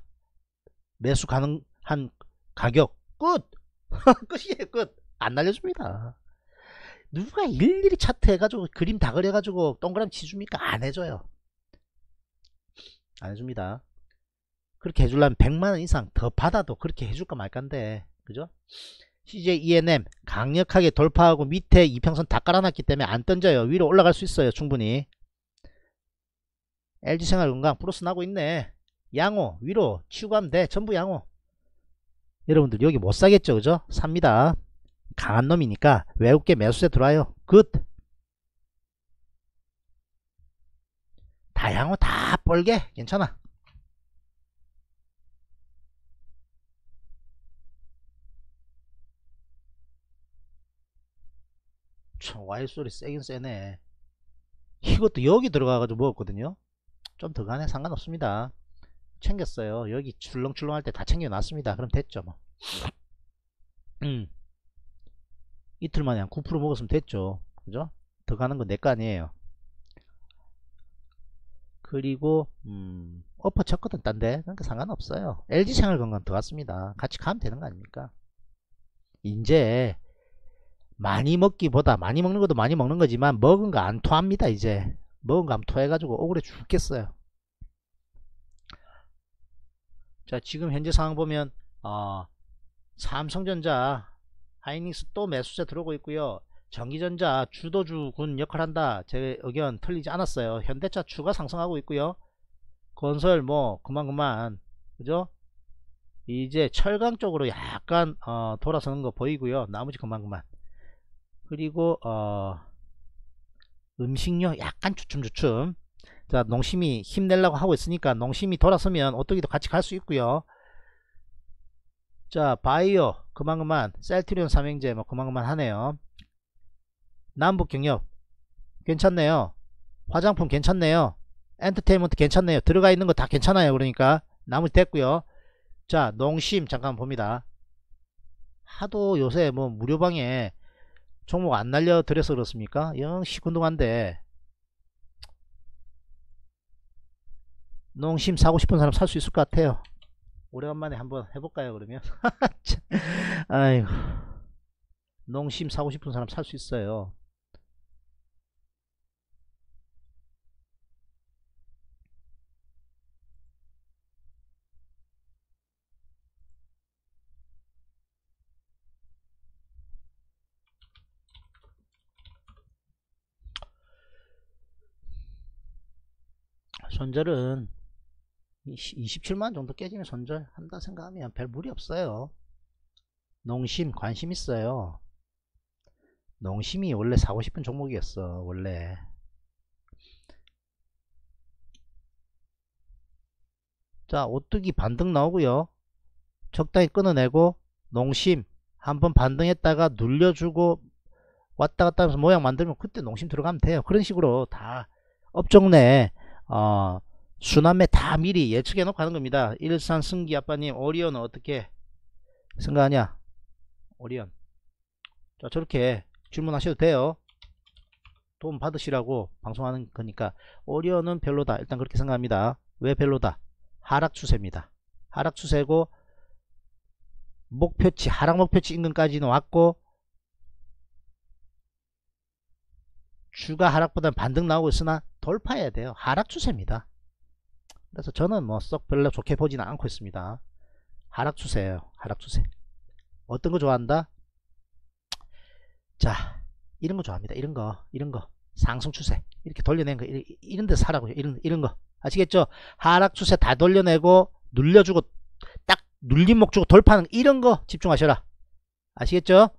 매수 가능 한 가격 끝! 끝이에요, 끝! 안 날려줍니다. 누가 일일이 차트 해가지고 그림 다 그려가지고 동그라미 치줍니까? 안 해줘요. 안 해줍니다. 그렇게 해주려면 100만원 이상 더 받아도 그렇게 해줄까 말까인데, 그죠? CJ ENM 강력하게 돌파하고 밑에 이평선 다 깔아놨기 때문에 안 던져요. 위로 올라갈 수 있어요, 충분히. LG생활건강 플러스 나고 있네. 양호 위로 치우고 하면 돼. 전부 양호. 여러분들 여기 못 사겠죠, 그죠? 삽니다. 강한 놈이니까 외국계 매수세 들어와요. 굿. 다 양호 다 뻘게 괜찮아. 참 와일 소리 세긴 세네. 이것도 여기 들어가가지고 먹었거든요. 좀 더 가네. 상관없습니다. 챙겼어요. 여기 출렁출렁 할 때 다 챙겨놨습니다. 그럼 됐죠 뭐. 이틀 만에 한 9% 먹었으면 됐죠. 그죠? 더 가는 건 내 거 아니에요. 그리고 엎어 쳤거든 딴데. 그러니까 상관없어요. LG생활건강 더 갔습니다. 같이 가면 되는 거 아닙니까? 이제 많이 먹기보다 많이 먹는 것도 많이 먹는 거지만 먹은 거 안 토합니다. 이제 먹은 거 안 토해가지고 억울해 죽겠어요. 자, 지금 현재 상황 보면 삼성전자 하이닉스 또 매수세 들어오고 있고요. 전기전자 주도주군 역할한다. 제 의견 틀리지 않았어요. 현대차 추가 상승하고 있고요. 건설 뭐 그만 그죠? 이제 철강 쪽으로 약간 돌아서는 거 보이고요. 나머지 그만. 그리고 음식료 약간 주춤. 자, 농심이 힘내려고 하고 있으니까 농심이 돌아서면 오뚜기도 같이 갈 수 있고요. 자, 바이오 그만 셀트리온 삼형제 뭐 그만 하네요. 남북경협 괜찮네요. 화장품 괜찮네요. 엔터테인먼트 괜찮네요. 들어가 있는 거 다 괜찮아요. 그러니까 나머지 됐고요. 자, 농심 잠깐 봅니다. 하도 요새 뭐 무료방에 종목 안 날려드려서 그렇습니까? 영 시큰둥한데 농심 사고 싶은 사람 살 수 있을 것 같아요. 오래간만에 한번 해볼까요 그러면? 아이고, 농심 사고 싶은 사람 살 수 있어요. 손절은 27만 정도 깨지면 손절한다 생각하면 별 무리 없어요. 농심 관심 있어요. 농심이 원래 사고 싶은 종목이었어. 원래 자 오뚜기 반등 나오고요. 적당히 끊어내고 농심 한번 반등했다가 눌려주고 왔다갔다 하면서 모양 만들면 그때 농심 들어가면 돼요. 그런 식으로 다 업종 내 순환매 다 미리 예측해 놓고 하는 겁니다. 일산 승기 아빠님, 오리온은 어떻게 생각하냐? 오리온. 자, 저렇게 질문하셔도 돼요. 도움 받으시라고 방송하는 거니까. 오리온은 별로다. 일단 그렇게 생각합니다. 왜 별로다? 하락 추세입니다. 하락 추세고, 목표치, 하락 목표치 인근까지는 왔고, 주가 하락보다는 반등 나오고 있으나 돌파해야 돼요. 하락 추세입니다. 그래서 저는 뭐 썩 별로 좋게 보지는 않고 있습니다. 하락 추세예요. 하락 추세. 어떤 거 좋아한다? 자, 이런 거 좋아합니다. 이런 거 상승 추세 이렇게 돌려낸 거 이런 데 사라고요. 이런 거 아시겠죠? 하락 추세 다 돌려내고 눌려주고 딱 눌림목 주고 돌파하는 이런 거 집중하셔라. 아시겠죠?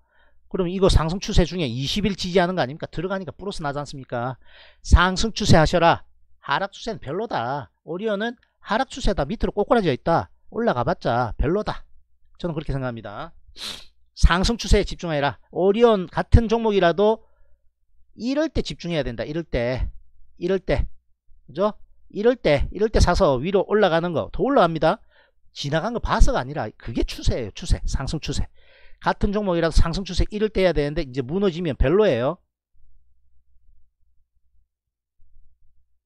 그럼 이거 상승 추세 중에 20일 지지하는 거 아닙니까? 들어가니까 플러스 나지 않습니까? 상승 추세 하셔라. 하락 추세는 별로다. 오리온은 하락 추세다. 밑으로 꼬꾸라져 있다. 올라가봤자 별로다. 저는 그렇게 생각합니다. 상승 추세에 집중해라. 오리온 같은 종목이라도 이럴 때 집중해야 된다. 이럴 때 그죠? 이럴 때 사서 위로 올라가는 거 더 올라갑니다. 지나간 거 봐서가 아니라 그게 추세예요. 추세. 상승 추세. 같은 종목이라서 상승 추세 이럴 때 해야 되는데 이제 무너지면 별로예요.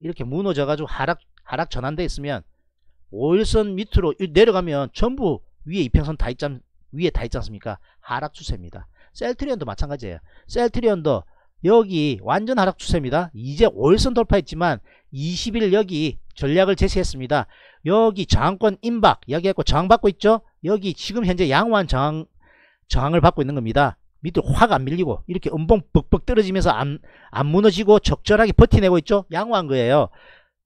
이렇게 무너져가지고 하락 전환돼 있으면 5일선 밑으로 내려가면 전부 위에 이평선 다 있지, 위에 다 있지 않습니까? 하락 추세입니다. 셀트리온도 마찬가지예요. 셀트리온도 여기 완전 하락 추세입니다. 이제 월선 돌파했지만 20일 여기 전략을 제시했습니다. 여기 저항권 임박 이야기했고 저항받고 있죠. 여기 지금 현재 양호한 저항을 받고 있는 겁니다. 밑으로 확 안 밀리고 이렇게 음봉 벅벅 떨어지면서 안 무너지고 적절하게 버티내고 있죠. 양호한 거예요.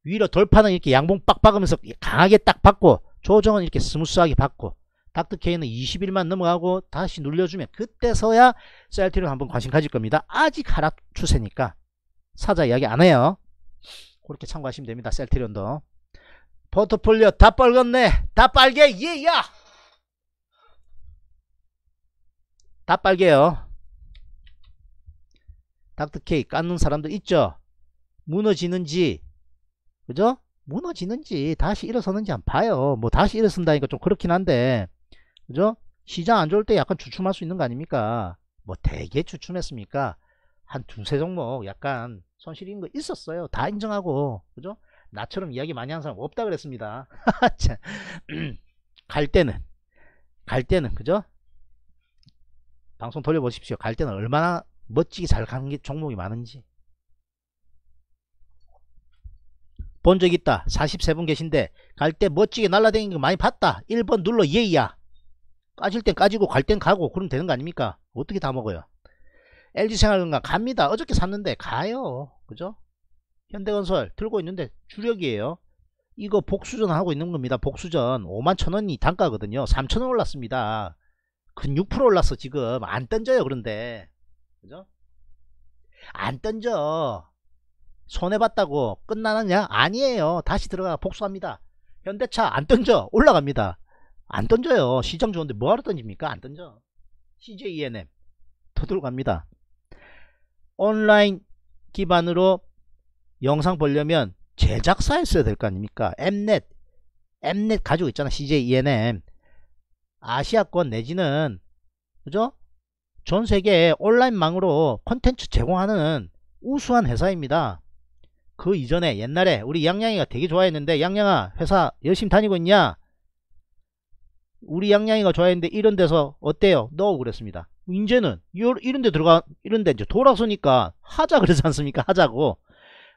위로 돌파는 이렇게 양봉 빡빡하면서 강하게 딱 받고 조정은 이렇게 스무스하게 받고 닥터K는 20일만 넘어가고 다시 눌려주면 그때서야 셀트리온 한번 관심 가질 겁니다. 아직 하락 추세니까 사자 이야기 안 해요. 그렇게 참고하시면 됩니다. 셀트리온도 포트폴리오 다 빨갛네. 다 빨개. 예야. 다 빨개요. 닥터K 깎는 사람도 있죠. 무너지는지 그죠? 무너지는지 다시 일어서는지 한번 봐요. 뭐 다시 일어선다니까 좀 그렇긴 한데 그죠? 시장 안 좋을 때 약간 주춤할 수 있는 거 아닙니까? 뭐 되게 주춤했습니까? 한 두세 종목 약간 손실인 거 있었어요. 다 인정하고 그죠? 나처럼 이야기 많이 하는 사람 없다 그랬습니다. 갈 때는 그죠? 방송 돌려보십시오. 갈 때는 얼마나 멋지게 잘 가는 게 종목이 많은지 본 적 있다. 43분 계신데 갈 때 멋지게 날라다니는 거 많이 봤다. 1번 눌러 예이야. 까질 땐 까지고 갈 땐 가고 그러면 되는 거 아닙니까? 어떻게 다 먹어요? LG생활건강 갑니다. 어저께 샀는데 가요. 그죠? 현대건설 들고 있는데 주력이에요. 이거 복수전 하고 있는 겁니다. 복수전 51,000원이 단가거든요. 3,000원 올랐습니다. 근 6% 올랐어 지금. 안 던져요. 그런데 그죠? 안 던져. 손해봤다고 끝나느냐? 아니에요. 다시 들어가 복수합니다. 현대차 안 던져. 올라갑니다. 안 던져요. 시장 좋은데 뭐하러 던집니까? 안 던져. CJ ENM 들어갑니다. 온라인 기반으로 영상 보려면 제작사에 써야 될 거 아닙니까? Mnet 가지고 있잖아. CJ ENM 아시아권 내지는 그죠? 전세계 온라인망으로 콘텐츠 제공하는 우수한 회사입니다. 그 이전에 옛날에 우리 양양이가 되게 좋아했는데 양양아 회사 열심히 다니고 있냐? 우리 양양이가 좋아했는데 이런 데서 어때요? 너 그랬습니다. 이제는 이런 데 들어가 이런 데 이제 돌아서니까 하자 그러지 않습니까? 하자고.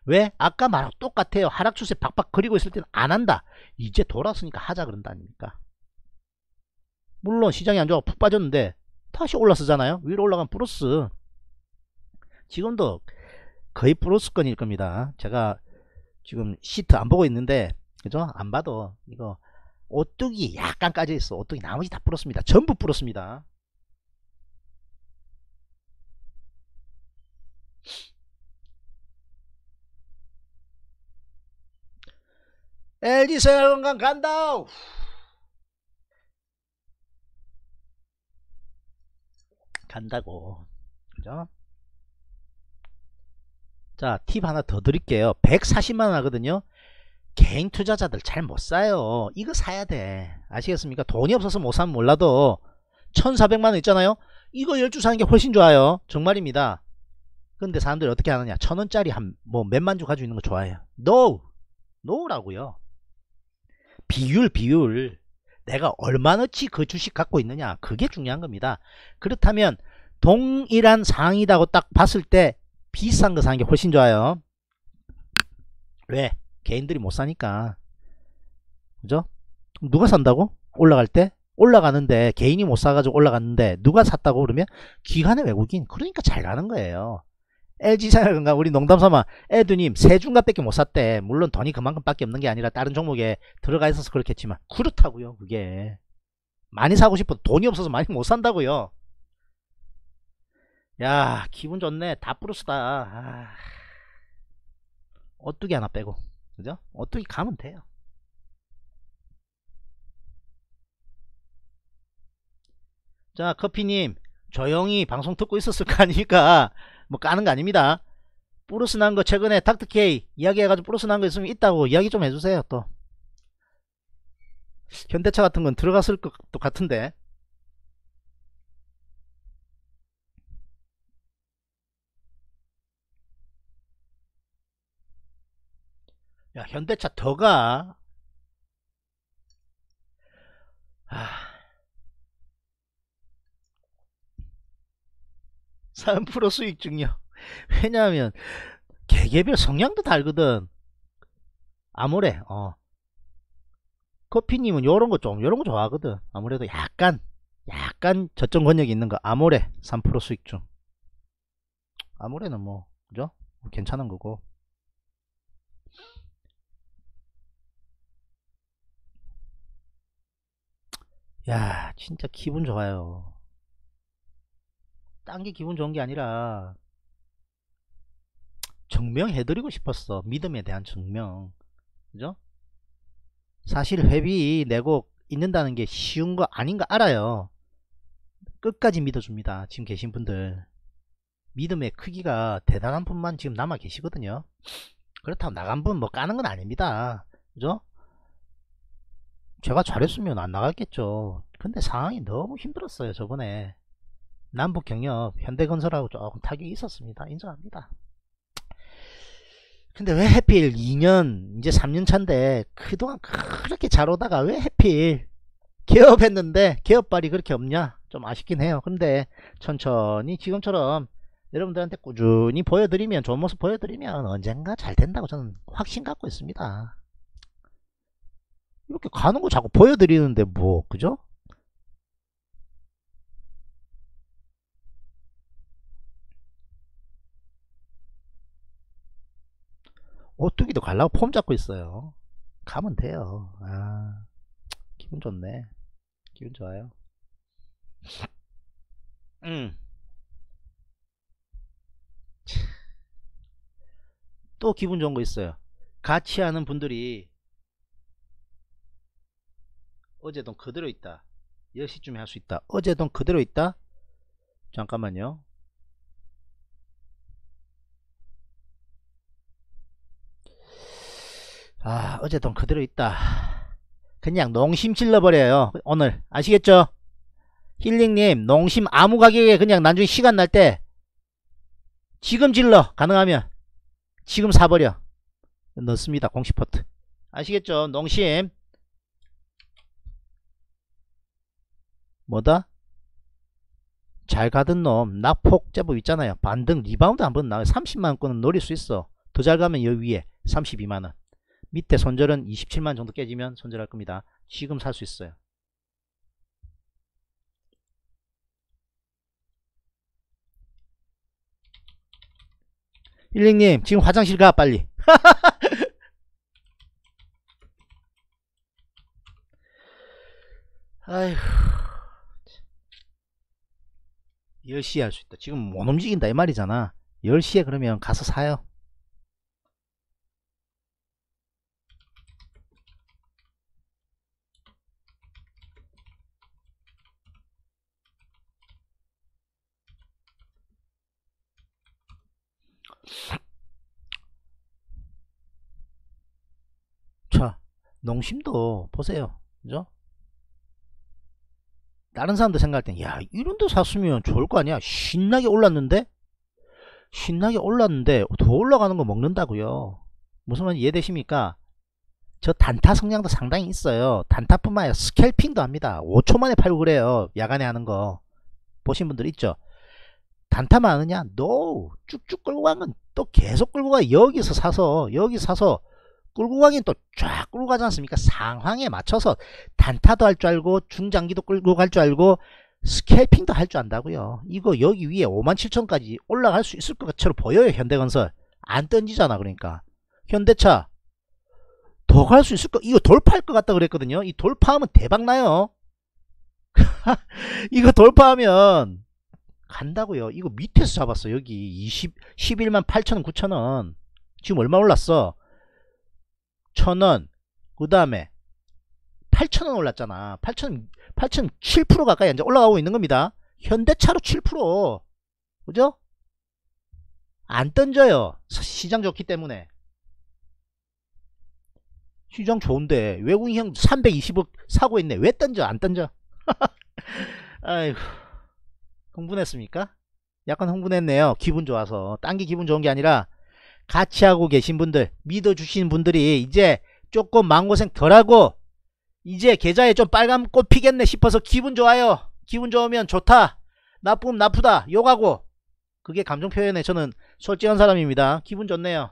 왜? 아까 말하고 똑같아요. 하락 추세 박박 그리고 있을 때는 안 한다. 이제 돌아서니까 하자 그런다 아닙니까? 물론 시장이 안 좋아 푹 빠졌는데 다시 올라서잖아요. 위로 올라간 플러스. 지금도 거의 플러스권일 겁니다. 제가 지금 시트 안 보고 있는데 그죠? 안 봐도 이거 오뚜기 약간 까져 있어. 오뚜기 나머지 다 풀었습니다. 전부 풀었습니다. LG 생활건강 간다. 간다고. 그죠? 자, 팁 하나 더 드릴게요. 140만원 하거든요. 개인 투자자들 잘 못 사요. 이거 사야 돼. 아시겠습니까? 돈이 없어서 못 사면 몰라도 1400만원 있잖아요. 이거 10주 사는 게 훨씬 좋아요. 정말입니다. 근데 사람들이 어떻게 하느냐. 1000원짜리 한 뭐 몇만 주 가지고 있는 거 좋아해요. 노라고요. 비율. 내가 얼마나치 그 주식 갖고 있느냐. 그게 중요한 겁니다. 그렇다면 동일한 상황이라고 딱 봤을 때 비싼 거 사는 게 훨씬 좋아요. 왜? 개인들이 못 사니까. 그죠? 누가 산다고? 올라갈 때? 올라가는데 개인이 못 사가지고 올라갔는데 누가 샀다고 그러면? 기관의 외국인. 그러니까 잘 가는 거예요. LG생활건강 우리 농담삼아 애두님 세중값밖에 못 샀대. 물론 돈이 그만큼밖에 없는 게 아니라 다른 종목에 들어가 있어서 그렇겠지만 그렇다고요. 그게 많이 사고 싶어도 돈이 없어서 많이 못 산다고요. 야 기분 좋네. 다 플러스다. 아, 어뚜기 하나 빼고 그죠? 어뚜기 가면 돼요. 자 커피님 조용히 방송 듣고 있었을 거 아닙니까? 뭐 까는 거 아닙니다. 플러스 난 거 최근에 닥터K 이야기해가지고 플러스 난 거 있으면 있다고 이야기 좀 해주세요. 또 현대차 같은 건 들어갔을 것도 같은데 야 현대차 더 가. 아 3% 수익 증량. 왜냐하면 개개별 성향도 다르거든. 아모레 커피님은 요런거 좀 요런거 좋아하거든. 아무래도 약간 저점 권역이 있는거. 아모레 3% 수익 중. 아모레는 뭐 그죠? 괜찮은거고. 야 진짜 기분 좋아요. 딴게 기분 좋은게 아니라 증명해드리고 싶었어. 믿음에 대한 증명. 그죠? 사실 회비 내고 있는다는 게 쉬운 거 아닌 거 알아요. 끝까지 믿어줍니다. 지금 계신 분들 믿음의 크기가 대단한 분만 지금 남아 계시거든요. 그렇다고 나간 분 뭐 까는 건 아닙니다. 그죠? 제가 잘했으면 안 나갔겠죠. 근데 상황이 너무 힘들었어요. 저번에 남북 경협 현대건설하고 조금 타격이 있었습니다. 인정합니다. 근데 왜 해필 2년 이제 3년 차인데 그동안 그렇게 잘 오다가 왜 해필 개업했는데 개업발이 그렇게 없냐. 좀 아쉽긴 해요. 근데 천천히 지금처럼 여러분들한테 꾸준히 보여드리면, 좋은 모습 보여드리면 언젠가 잘 된다고 저는 확신 갖고 있습니다. 이렇게 가는 거 자꾸 보여드리는데 뭐 그죠? 오뚜기도 가려고 폼 잡고 있어요. 가면 돼요. 아, 기분 좋네. 기분 좋아요. 또 기분 좋은 거 있어요. 같이 하는 분들이 어제 돈 그대로 있다. 10시쯤에 할 수 있다. 어제 돈 그대로 있다. 잠깐만요. 아 어제 돈 그대로 있다. 그냥 농심 찔러버려요 오늘. 아시겠죠? 힐링님 농심 아무 가격에 그냥 나중에 시간 날 때 지금 질러. 가능하면 지금 사버려. 넣습니다. 공시포트. 아시겠죠? 농심 뭐다? 잘 가던 놈 낙폭 제법 있잖아요. 반등 리바운드 한번 나와요. 30만원권은 노릴 수 있어. 더 잘 가면 여기 위에 32만원 밑에 손절은 27만 정도 깨지면 손절할 겁니다. 지금 살 수 있어요. 일링님 지금 화장실 가 빨리. 아휴 10시에 할 수 있다. 지금 못 움직인다 이 말이잖아. 10시에 그러면 가서 사요. 자, 농심도 보세요. 그죠? 다른 사람들 생각할 땐, 야, 이런 데 샀으면 좋을 거 아니야? 신나게 올랐는데? 신나게 올랐는데, 더 올라가는 거 먹는다고요. 무슨 말인지 이해되십니까? 저 단타 성향도 상당히 있어요. 단타뿐만 아니라 스캘핑도 합니다. 5초 만에 팔고 그래요. 야간에 하는 거. 보신 분들 있죠? 단타 많으냐? No. 쭉쭉 끌고 가면 또 계속 끌고 가. 여기서 사서 끌고 가긴 또 쫙 끌고 가지 않습니까? 상황에 맞춰서 단타도 할 줄 알고 중장기도 끌고 갈 줄 알고 스캘핑도 할 줄 안다고요. 이거 여기 위에 57,000까지 올라갈 수 있을 것처럼 보여요. 현대건설 안 던지잖아. 그러니까 현대차 더 갈 수 있을 거. 이거 돌파할 것 같다 그랬거든요. 이 돌파하면 대박나요. 이거 돌파하면 간다고요. 이거 밑에서 잡았어. 여기 11만 8천원 9천원. 지금 얼마 올랐어? 1,000원. 그 다음에 8천원 올랐잖아. 8,000 7% 가까이 이제 올라가고 있는 겁니다. 현대차로 7%. 그죠? 안 던져요. 시장 좋기 때문에. 시장 좋은데 외국인 형 320억 사고 있네. 왜 던져? 안 던져. 아이고 흥분했습니까? 약간 흥분했네요. 기분 좋아서. 딴 게 기분 좋은 게 아니라 같이 하고 계신 분들, 믿어주신 분들이 이제 조금 마음고생 덜하고 이제 계좌에 좀 빨간 꽃 피겠네 싶어서 기분 좋아요. 기분 좋으면 좋다. 나쁘면 나쁘다. 욕하고 그게 감정 표현에 저는 솔직한 사람입니다. 기분 좋네요.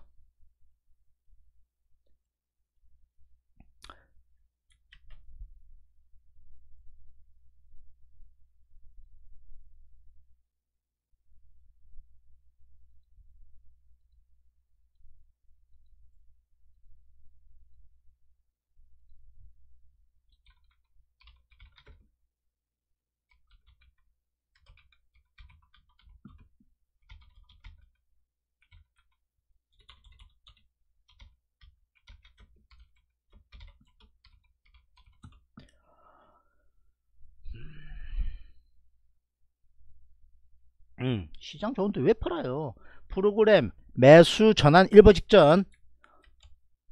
시장 좋은데 왜 팔아요? 프로그램 매수 전환 일보 직전.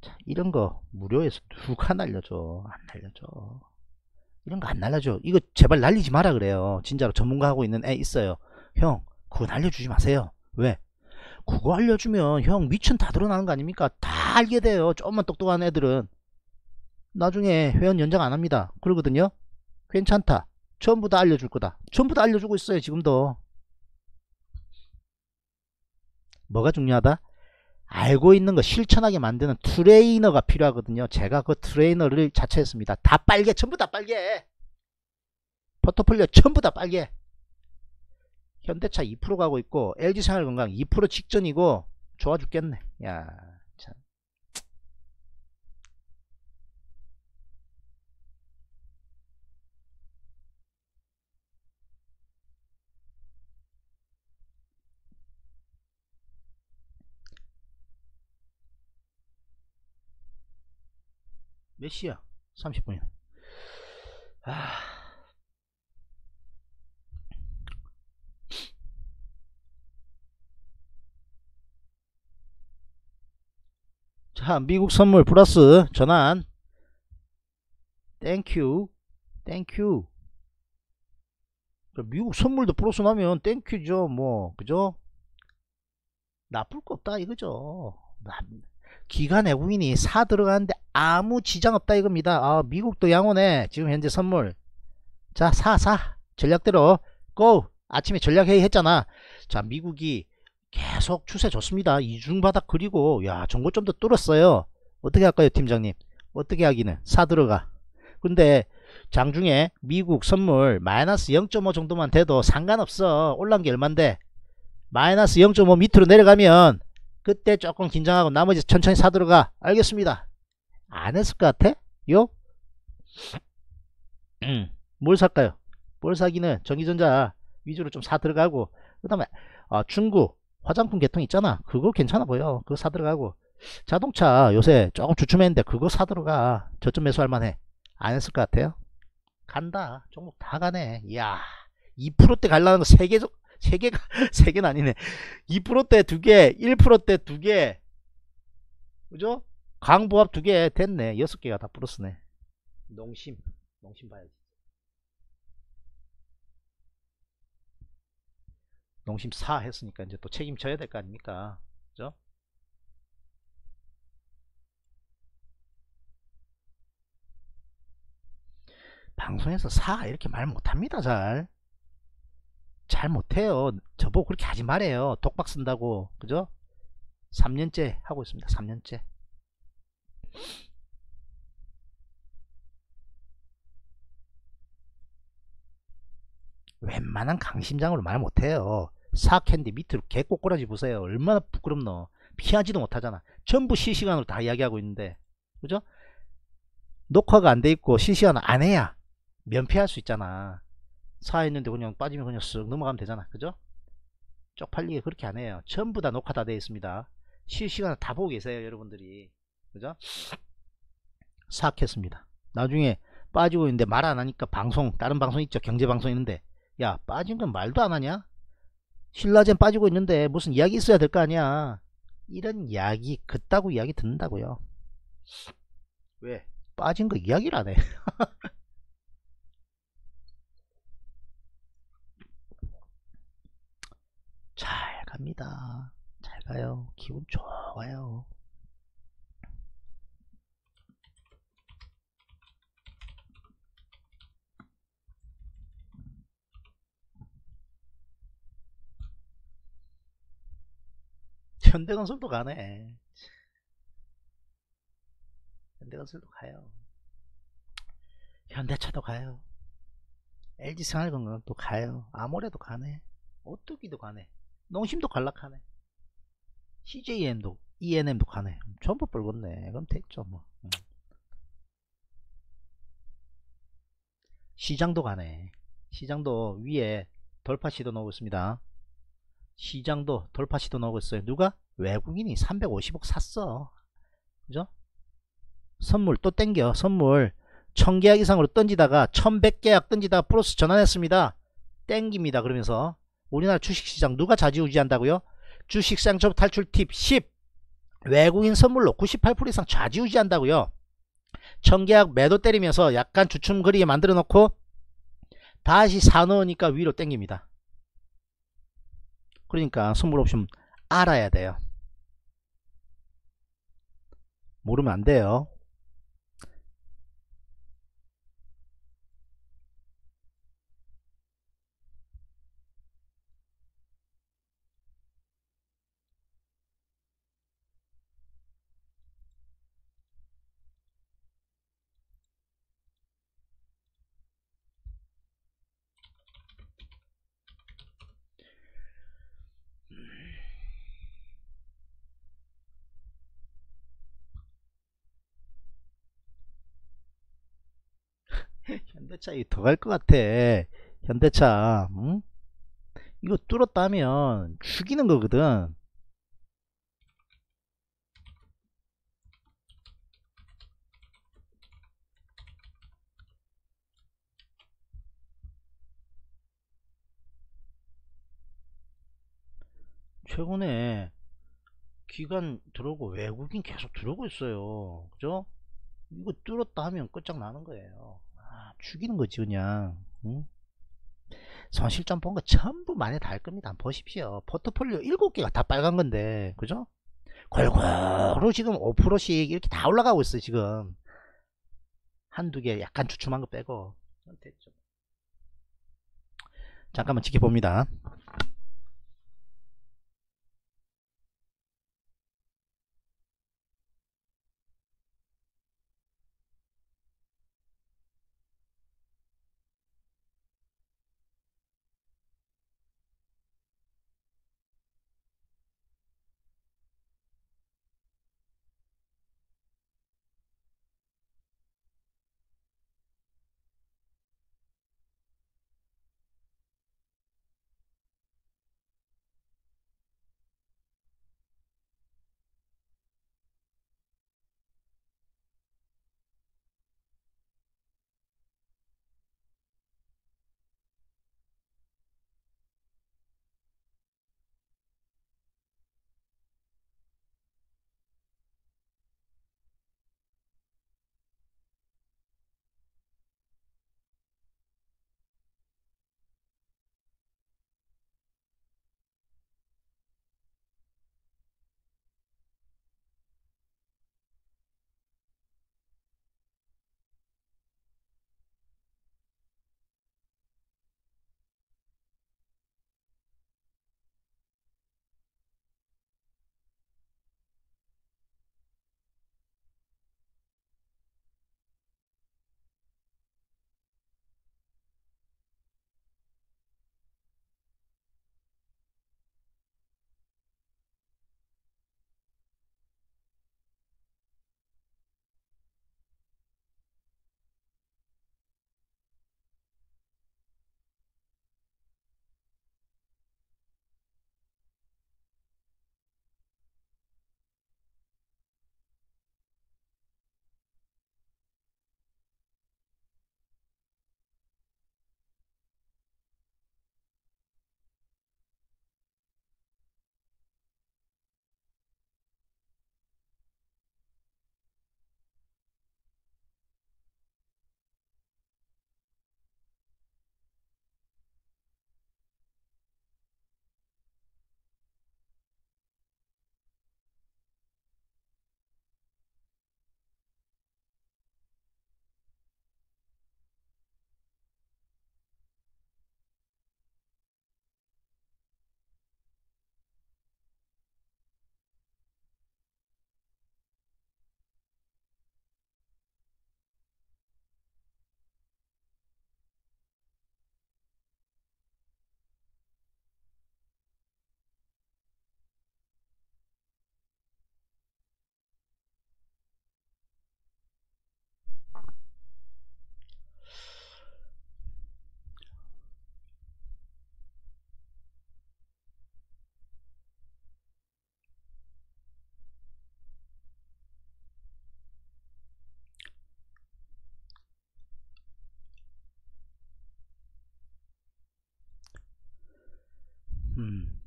자, 이런거 무료에서 누가 날려줘? 안 날려줘. 이런거 안 날려줘. 이거 제발 날리지 마라 그래요. 진짜로 전문가 하고 있는 애 있어요. 형 그거 날려주지 마세요. 왜? 그거 알려주면 형 미천 다 드러나는 거 아닙니까? 다 알게 돼요. 좀만 똑똑한 애들은 나중에 회원 연장 안 합니다 그러거든요. 괜찮다. 전부 다 알려줄 거다. 전부 다 알려주고 있어요 지금도. 뭐가 중요하다? 알고 있는 거 실천하게 만드는 트레이너가 필요하거든요. 제가 그 트레이너를 자처했습니다. 다 빨개. 전부 다 빨개. 포트폴리오 전부 다 빨개. 현대차 2% 가고 있고 LG생활건강 2% 직전이고 좋아 죽겠네. 야, 참. 몇 시야? 30분이야. 자, 미국 선물 플러스 전환. 땡큐. 땡큐. 미국 선물도 플러스 나면 땡큐죠. 뭐, 그죠? 나쁠 거 없다 이거죠. 기관 외국인이 사 들어가는데 아무 지장 없다 이겁니다. 아, 미국도 양호네 지금 현재 선물. 자, 사 전략대로 고. 아침에 전략회의 했잖아. 자, 미국이 계속 추세 좋습니다. 이중바닥 그리고 야 정고점도 뚫었어요. 어떻게 할까요 팀장님? 어떻게 하기는 사 들어가. 근데 장중에 미국 선물 마이너스 0.5 정도만 돼도 상관없어. 올란 게 얼만데. 마이너스 0.5 밑으로 내려가면 그때 조금 긴장하고 나머지 천천히 사 들어가. 알겠습니다. 안 했을 것 같아? 요? 뭘 살까요? 뭘 사기는 전기전자 위주로 좀 사 들어가고, 그 다음에 중국 화장품 개통 있잖아. 그거 괜찮아 보여. 그거 사 들어가고, 자동차 요새 조금 주춤했는데 그거 사 들어가. 저점 매수할 만해. 안 했을 것 같아요? 간다. 종목 다 가네. 이야, 2%대 갈라는 거 3개, 3개가 3개는 아니네. 2%대 2개, 1%대 2개, 그죠? 강보합 2개 됐네. 6개가 다 플러스네. 농심. 농심 봐야지. 농심 4 했으니까 이제 또 책임져야 될 거 아닙니까? 그죠? 방송에서 4 이렇게 말 못합니다. 잘 못해요. 저보고 그렇게 하지 말아요. 독박 쓴다고. 그죠? 3년째 하고 있습니다. 3년째. 웬만한 강심장으로 말 못해요. 사캔디 밑으로 개꼬꾸라지 보세요. 얼마나 부끄럽노. 피하지도 못하잖아. 전부 실시간으로 다 이야기하고 있는데, 그죠? 녹화가 안 돼 있고 실시간을 안 해야 면피할 수 있잖아. 사 있는데 그냥 빠지면 그냥 쓱 넘어가면 되잖아. 그죠? 쪽팔리게 그렇게 안 해요. 전부 다 녹화 다 돼 있습니다. 실시간을 다 보고 계세요 여러분들이. 그죠? 삭했습니다. 나중에 빠지고 있는데 말 안 하니까 방송, 다른 방송 있죠? 경제 방송 있는데, 야, 빠진 건 말도 안 하냐? 신라젠 빠지고 있는데 무슨 이야기 있어야 될 거 아니야? 이런 이야기, 그따구 이야기 듣는다고요. 왜? 빠진 거 이야기를 안 해. 잘 갑니다. 잘 가요. 기분 좋아요. 현대건설도 가네. 현대건설도 가요. 현대차도 가요. LG생활건강도 가요. 아모레도 가네. 오뚜기도 가네. 농심도 갈락하네. CJ ENM도 가네. 전부 뻘겋네. 그럼 됐죠 뭐. 시장도 가네. 시장도 위에 돌파시도 나오고 있습니다. 시장도 돌파시도 나오고 있어요. 누가? 외국인이 350억 샀어. 그죠? 선물 또 땡겨. 선물 1000계약 이상으로 던지다가 1100계약 던지다가 플러스 전환했습니다. 땡깁니다. 그러면서 우리나라 주식시장 누가 좌지우지한다고요? 주식시장 좀 탈출 팁 10. 외국인 선물로 98% 이상 좌지우지한다고요. 1000계약 매도 때리면서 약간 주춤거리게 만들어 놓고 다시 사놓으니까 위로 땡깁니다. 그러니까 선물 옵션 알아야 돼요. 모르면 안 돼요. 현대차 이거 더 갈 것 같아. 현대차 응? 이거 뚫었다 하면 죽이는 거거든. 최근에 기관 들어오고 외국인 계속 들어오고 있어요. 그죠? 이거 뚫었다 하면 끝장나는 거예요. 죽이는 거지 그냥. 응? 손실점 본 거 전부 만에 다 할 겁니다. 한번 보십시오. 포트폴리오 7개가 다 빨간 건데 그죠? 골고루 지금 5%씩 이렇게 다 올라가고 있어요. 지금 한두 개 약간 주춤한 거 빼고. 됐죠. 잠깐만 지켜봅니다.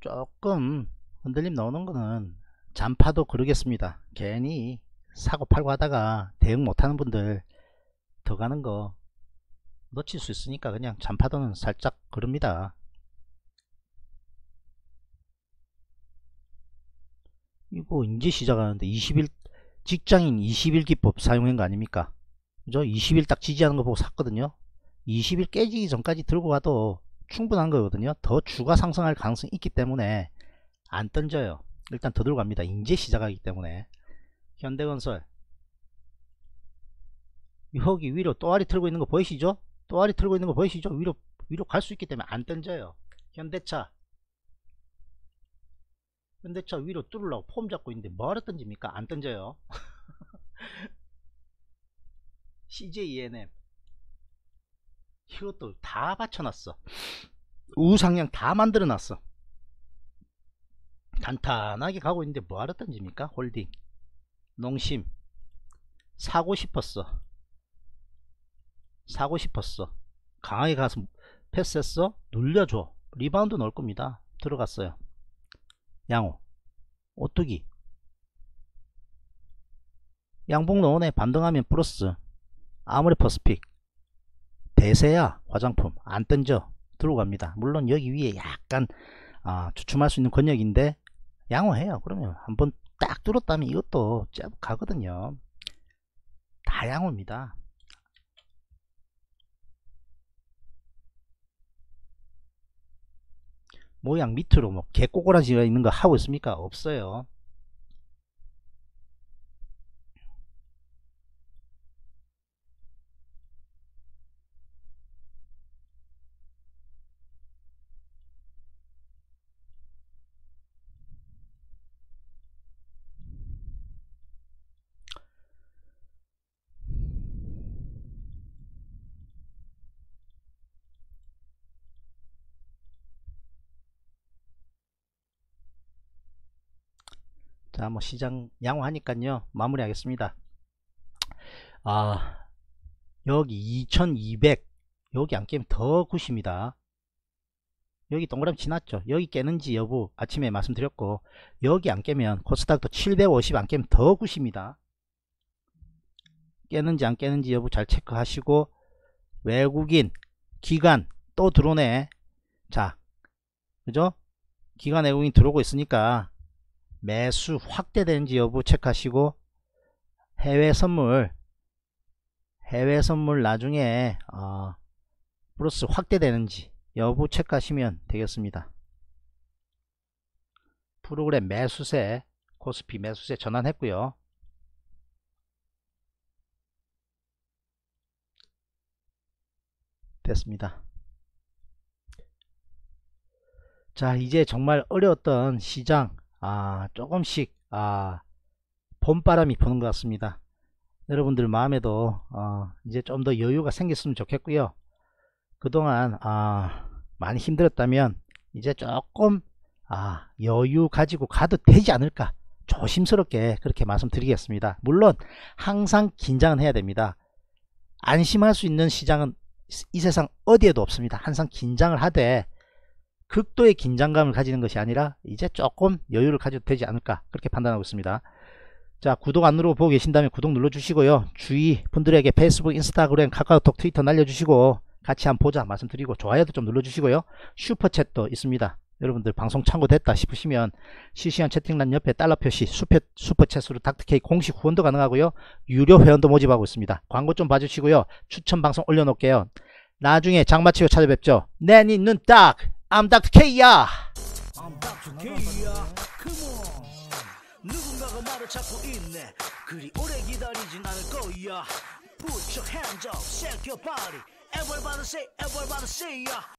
조금 흔들림 나오는 거는 잔파도 그러겠습니다. 괜히 사고 팔고 하다가 대응 못하는 분들 더 가는 거 놓칠 수 있으니까 그냥 잔파도는 살짝 그럽니다. 이거 이제 시작하는데 20일 직장인 21기법 사용한 거 아닙니까? 그죠? 20일 딱 지지하는 거 보고 샀거든요. 20일 깨지기 전까지 들고 가도 충분한 거거든요. 더 추가 상승할 가능성이 있기 때문에 안 던져요. 일단 더 들고 갑니다. 이제 시작하기 때문에. 현대건설 여기 위로 또아리 틀고 있는 거 보이시죠? 또아리 틀고 있는 거 보이시죠? 위로 갈 수 있기 때문에 안 던져요. 현대차 위로 뚫으려고 폼 잡고 있는데 뭐하러 던집니까? 안 던져요. CJ ENM 이것도 다 받쳐놨어. 우상향 다 만들어놨어. 단단하게 가고 있는데 뭐하러 던집니까? 홀딩 농심 사고 싶었어. 사고 싶었어. 강하게 가서 패스했어. 눌려줘. 리바운드 넣을 겁니다. 들어갔어요. 양호 오뚜기 양봉 넣어내. 반등하면 플러스. 아모레퍼스픽 대세야. 화장품 안 던져. 들어갑니다. 물론 여기 위에 약간 주춤할 수 있는 권역인데 양호해요. 그러면 한번 딱 뚫었다면 이것도 째고 가거든요. 다 양호입니다. 모양 밑으로 뭐 개꼬꼬라지가 있는 거 하고 있습니까? 없어요. 자, 뭐 시장 양호하니까요 마무리 하겠습니다. 여기 2200 여기 안 깨면 더 굿입니다. 여기 동그라미 지났죠. 여기 깨는지 여부 아침에 말씀드렸고, 여기 안 깨면 코스닥도 750 안 깨면 더 굿입니다. 깨는지 안 깨는지 여부 잘 체크하시고, 외국인 기관 또 들어오네. 자, 그죠? 기관 외국인 들어오고 있으니까 매수 확대되는지 여부 체크하시고, 해외 선물 나중에 플러스 확대되는지 여부 체크하시면 되겠습니다. 프로그램 매수세 코스피 매수세 전환했고요. 됐습니다. 자, 이제 정말 어려웠던 시장 조금씩 봄바람이 부는 것 같습니다. 여러분들 마음에도 이제 좀 더 여유가 생겼으면 좋겠고요. 그동안 많이 힘들었다면 이제 조금 여유 가지고 가도 되지 않을까, 조심스럽게 그렇게 말씀드리겠습니다. 물론 항상 긴장은 해야 됩니다. 안심할 수 있는 시장은 이 세상 어디에도 없습니다. 항상 긴장을 하되 극도의 긴장감을 가지는 것이 아니라 이제 조금 여유를 가져도 되지 않을까, 그렇게 판단하고 있습니다. 자, 구독 안 누르고 보고 계신다면 구독 눌러주시고요. 주위 분들에게 페이스북, 인스타그램, 카카오톡, 트위터 날려주시고 같이 한번 보자 말씀드리고, 좋아요도 좀 눌러주시고요. 슈퍼챗도 있습니다. 여러분들 방송 참고됐다 싶으시면 실시간 채팅란 옆에 달러 표시 슈퍼챗으로 닥터K 공식 후원도 가능하고요. 유료 회원도 모집하고 있습니다. 광고 좀 봐주시고요. 추천 방송 올려놓을게요. 나중에 장마치고 찾아뵙죠. 내 니 눈 딱! I'm Dr. K야. I'm Dr. K야. Come on. 누군가가 말을 찾고 있네. 그리 오래 기다리진 않을 거야. Put your hands up, shake your body. Everybody say, everybody say ya.